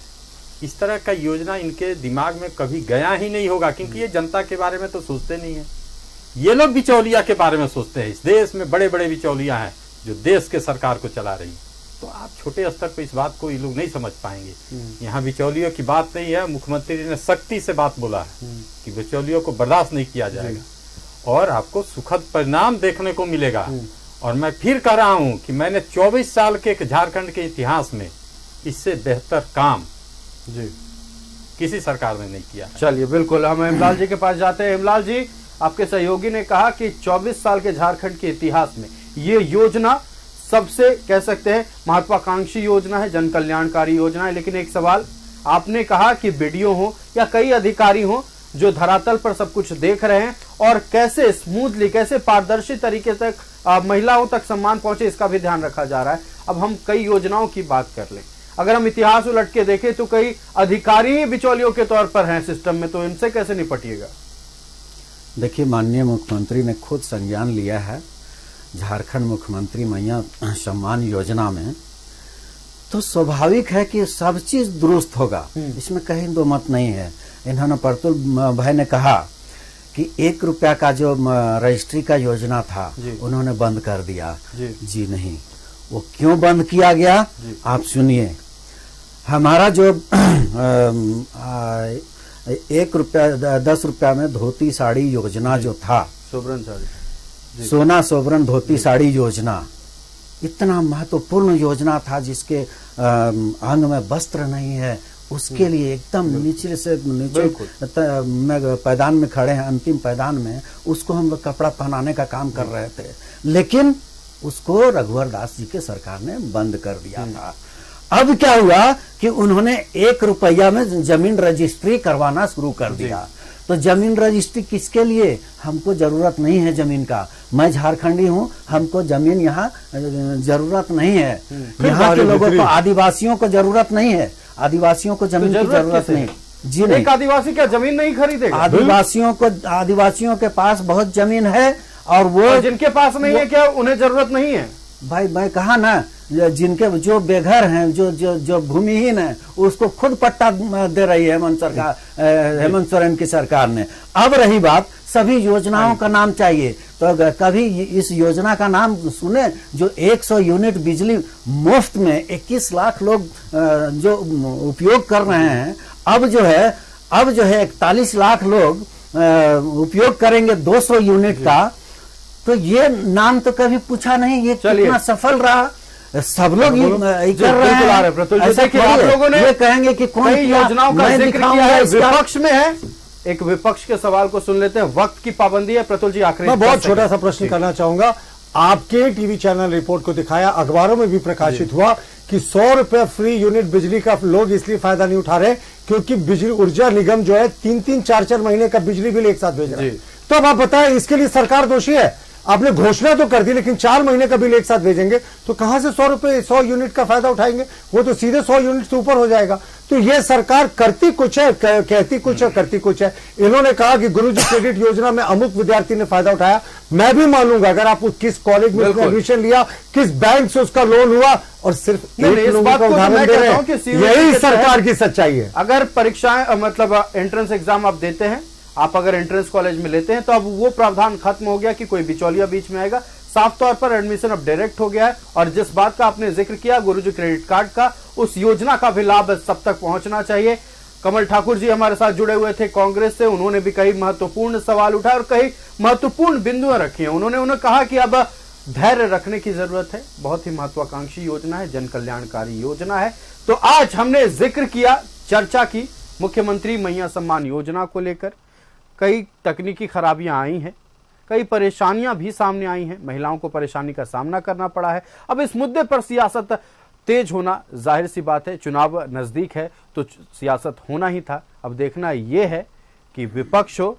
इस तरह का योजना इनके दिमाग में कभी गया ही नहीं होगा, क्योंकि ये जनता के बारे में तो सोचते नहीं है। ये लोग बिचौलिया के बारे में सोचते हैं। इस देश में बड़े बड़े बिचौलिया हैं जो देश के सरकार को चला रही है। तो आप छोटे स्तर पर इस बात को ये लोग नहीं समझ पाएंगे। यहाँ बिचौलियों की बात नहीं है, मुख्यमंत्री ने सख्ती से बात बोला है कि बिचौलियों को बर्दाश्त नहीं किया जाएगा और आपको सुखद परिणाम देखने को मिलेगा। और मैं फिर कह रहा हूँ कि मैंने चौबीस साल के झारखंड के इतिहास में इससे बेहतर काम जी किसी सरकार ने नहीं किया। चलिए, बिल्कुल हम हेमलाल जी के पास जाते हैं। हेमलाल जी, आपके सहयोगी ने कहा कि चौबीस साल के झारखंड के इतिहास में ये योजना सबसे कह सकते हैं महत्वाकांक्षी योजना है, जन कल्याणकारी योजना है। लेकिन एक सवाल, आपने कहा कि बीडीओ हो या कई अधिकारी हो जो धरातल पर सब कुछ देख रहे हैं और कैसे स्मूथली, कैसे पारदर्शी तरीके तक महिलाओं तक सम्मान पहुंचे, इसका भी ध्यान रखा जा रहा है। अब हम कई योजनाओं की बात कर लें, अगर हम इतिहास उलट के देखें तो कई अधिकारी बिचौलियों के तौर पर हैं सिस्टम में, तो इनसे कैसे निपटिएगा? देखिए, माननीय मुख्यमंत्री ने खुद संज्ञान लिया है झारखंड मुख्यमंत्री मैया सम्मान योजना में, तो स्वाभाविक है कि सब चीज दुरुस्त होगा, इसमें कहीं दो मत नहीं है। इन्होंने परतुल भाई ने कहा कि एक रुपया का जो रजिस्ट्री का योजना था उन्होंने बंद कर दिया। जी, जी नहीं, वो क्यों बंद किया गया आप सुनिए। हमारा जो एक रुपया दस रुपया में धोती साड़ी योजना जो था, सोबरन साड़ी, सोना सोबरन धोती साड़ी योजना, इतना महत्वपूर्ण योजना था जिसके अंग में वस्त्र नहीं है, उसके लिए एकदम नीचे से नीचे पैदान में खड़े हैं, अंतिम पैदान में, उसको हम कपड़ा पहनाने का काम कर रहे थे, लेकिन उसको रघुवर दास जी के सरकार ने बंद कर दिया था। अब क्या हुआ कि उन्होंने एक रुपया में जमीन रजिस्ट्री करवाना शुरू कर दिया। तो जमीन रजिस्ट्री किसके लिए? हमको जरूरत नहीं है जमीन का, मैं झारखंडी हूँ, हमको जमीन यहाँ जरूरत नहीं है, यहाँ के लोगों को, आदिवासियों को जरूरत नहीं है, आदिवासियों को जमीन की जरूरत नहीं। जी एक आदिवासी क्या जमीन नहीं खरीदेगा? आदिवासियों को, आदिवासियों के पास बहुत जमीन है और वो और जिनके पास नहीं है क्या उन्हें जरूरत नहीं है? भाई मैं कहा ना, जिनके जो बेघर हैं, जो जो जो भूमिहीन है, उसको खुद पट्टा दे रही है हेमंत सरकार, हेमंत सोरेन की सरकार ने। अब रही बात, सभी योजनाओं का नाम चाहिए तो कभी इस योजना का नाम सुने जो सौ यूनिट बिजली मुफ्त में इक्कीस लाख लोग जो उपयोग कर रहे हैं, अब जो है अब जो है इकतालीस लाख लोग उपयोग करेंगे दो सौ यूनिट का। तो ये नाम तो कभी पूछा नहीं, ये कितना सफल रहा, सब लोग कर रहे हैं। ये कहेंगे कि कौन योजनाओं का जिक्र किया है, विपक्ष में है। एक विपक्ष के सवाल को सुन लेते हैं, वक्त की पाबंदी है। प्रतुल जी आखिरी, मैं बहुत छोटा सा प्रश्न करना चाहूंगा। आपके टीवी चैनल रिपोर्ट को दिखाया, अखबारों में भी प्रकाशित हुआ कि सौ रुपए फ्री यूनिट बिजली का लोग इसलिए फायदा नहीं उठा रहे क्योंकि बिजली ऊर्जा निगम जो है तीन तीन चार चार महीने का बिजली बिल एक साथ भेज रहा है। तो अब आप बताएं, इसके लिए सरकार दोषी है? आपने घोषणा तो कर दी लेकिन चार महीने का बिल एक साथ भेजेंगे तो कहां से सौ रुपए सौ यूनिट का फायदा उठाएंगे? वो तो सीधे सौ यूनिट से ऊपर हो जाएगा। तो ये सरकार करती कुछ है, कह, कहती कुछ है, करती कुछ है। इन्होंने कहा कि गुरु जी क्रेडिट योजना में अमुक विद्यार्थी ने फायदा उठाया। मैं भी मानूंगा अगर आप किस कॉलेज में एडमिशन लिया, किस बैंक से उसका लोन हुआ, और सिर्फ यही सरकार की सच्चाई है। अगर परीक्षाएं मतलब एंट्रेंस एग्जाम आप देते हैं, आप अगर एंट्रेंस कॉलेज में लेते हैं तो अब वो प्रावधान खत्म हो गया कि कोई बिचौलिया बीच में आएगा। साफ तौर पर एडमिशन अब डायरेक्ट हो गया है। और जिस बात का आपने जिक्र किया गुरुजी क्रेडिट कार्ड का, उस योजना का भी लाभ सब तक पहुंचना चाहिए। कमल ठाकुर जी हमारे साथ जुड़े हुए थे कांग्रेस से, उन्होंने भी कई महत्वपूर्ण सवाल उठाए और कई महत्वपूर्ण बिंदुएं रखी हैं। उन्होंने उन्हें कहा कि अब धैर्य रखने की जरूरत है, बहुत ही महत्वाकांक्षी योजना है, जन कल्याणकारी योजना है। तो आज हमने जिक्र किया, चर्चा की मुख्यमंत्री मैया सम्मान योजना को लेकर। कई तकनीकी खराबियां आई हैं, कई परेशानियां भी सामने आई हैं, महिलाओं को परेशानी का सामना करना पड़ा है। अब इस मुद्दे पर सियासत तेज होना जाहिर सी बात है, चुनाव नज़दीक है तो सियासत होना ही था। अब देखना यह है कि विपक्ष हो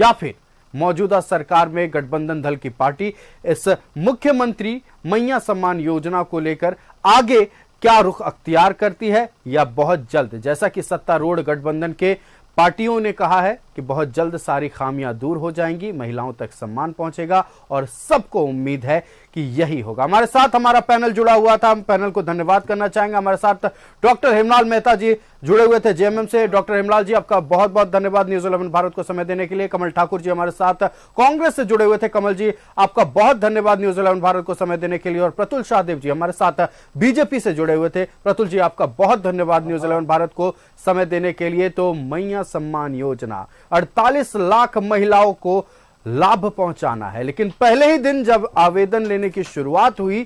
या फिर मौजूदा सरकार में गठबंधन दल की पार्टी, इस मुख्यमंत्री मैया सम्मान योजना को लेकर आगे क्या रुख अख्तियार करती है, या बहुत जल्द जैसा कि सत्तारूढ़ गठबंधन के पार्टियों ने कहा है कि बहुत जल्द सारी खामियां दूर हो जाएंगी, महिलाओं तक सम्मान पहुंचेगा और सबको उम्मीद है कि यही होगा। हमारे साथ हमारा पैनल जुड़ा हुआ था, हम पैनल को धन्यवाद करना चाहेंगे। हमारे साथ डॉक्टर हेमलाल मेहता जी जुड़े हुए थे जेएमएम से। डॉक्टर हेमलाल जी आपका बहुत बहुत धन्यवाद न्यूज इलेवन भारत को समय देने के लिए। कमल ठाकुर जी हमारे साथ कांग्रेस से जुड़े हुए थे। कमल जी आपका बहुत धन्यवाद न्यूज इलेवन भारत को समय देने के लिए। और प्रतुल शाहदेव जी हमारे साथ बीजेपी से जुड़े हुए थे। प्रतुल जी आपका बहुत धन्यवाद न्यूज इलेवन भारत को समय देने के लिए। तो मैया सम्मान योजना अड़तालीस लाख महिलाओं को लाभ पहुंचाना है, लेकिन पहले ही दिन जब आवेदन लेने की शुरुआत हुई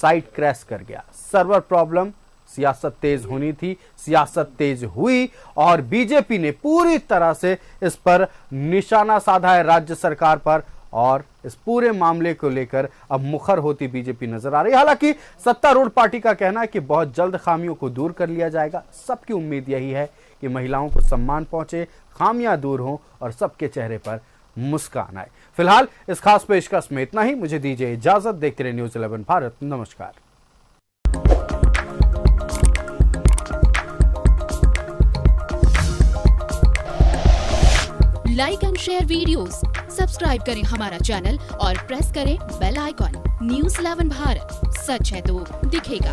साइट क्रैश कर गया, सर्वर प्रॉब्लम। सियासत तेज होनी थी, सियासत तेज हुई और बीजेपी ने पूरी तरह से इस पर निशाना साधा है राज्य सरकार पर, और इस पूरे मामले को लेकर अब मुखर होती बीजेपी नजर आ रही। हालांकि सत्तारूढ़ पार्टी का कहना है कि बहुत जल्द खामियों को दूर कर लिया जाएगा। सबकी उम्मीद यही है कि महिलाओं को सम्मान पहुंचे, खामियां दूर हों और सबके चेहरे पर मुस्कान आए। फिलहाल इस खास पेशकश में इतना ही, मुझे दीजिए इजाजत। देखते रहिए न्यूज इलेवन भारत। नमस्कार। Like and share videos, subscribe करें हमारा चैनल और प्रेस करें bell icon. News eleven Bharat, सच है तो दिखेगा।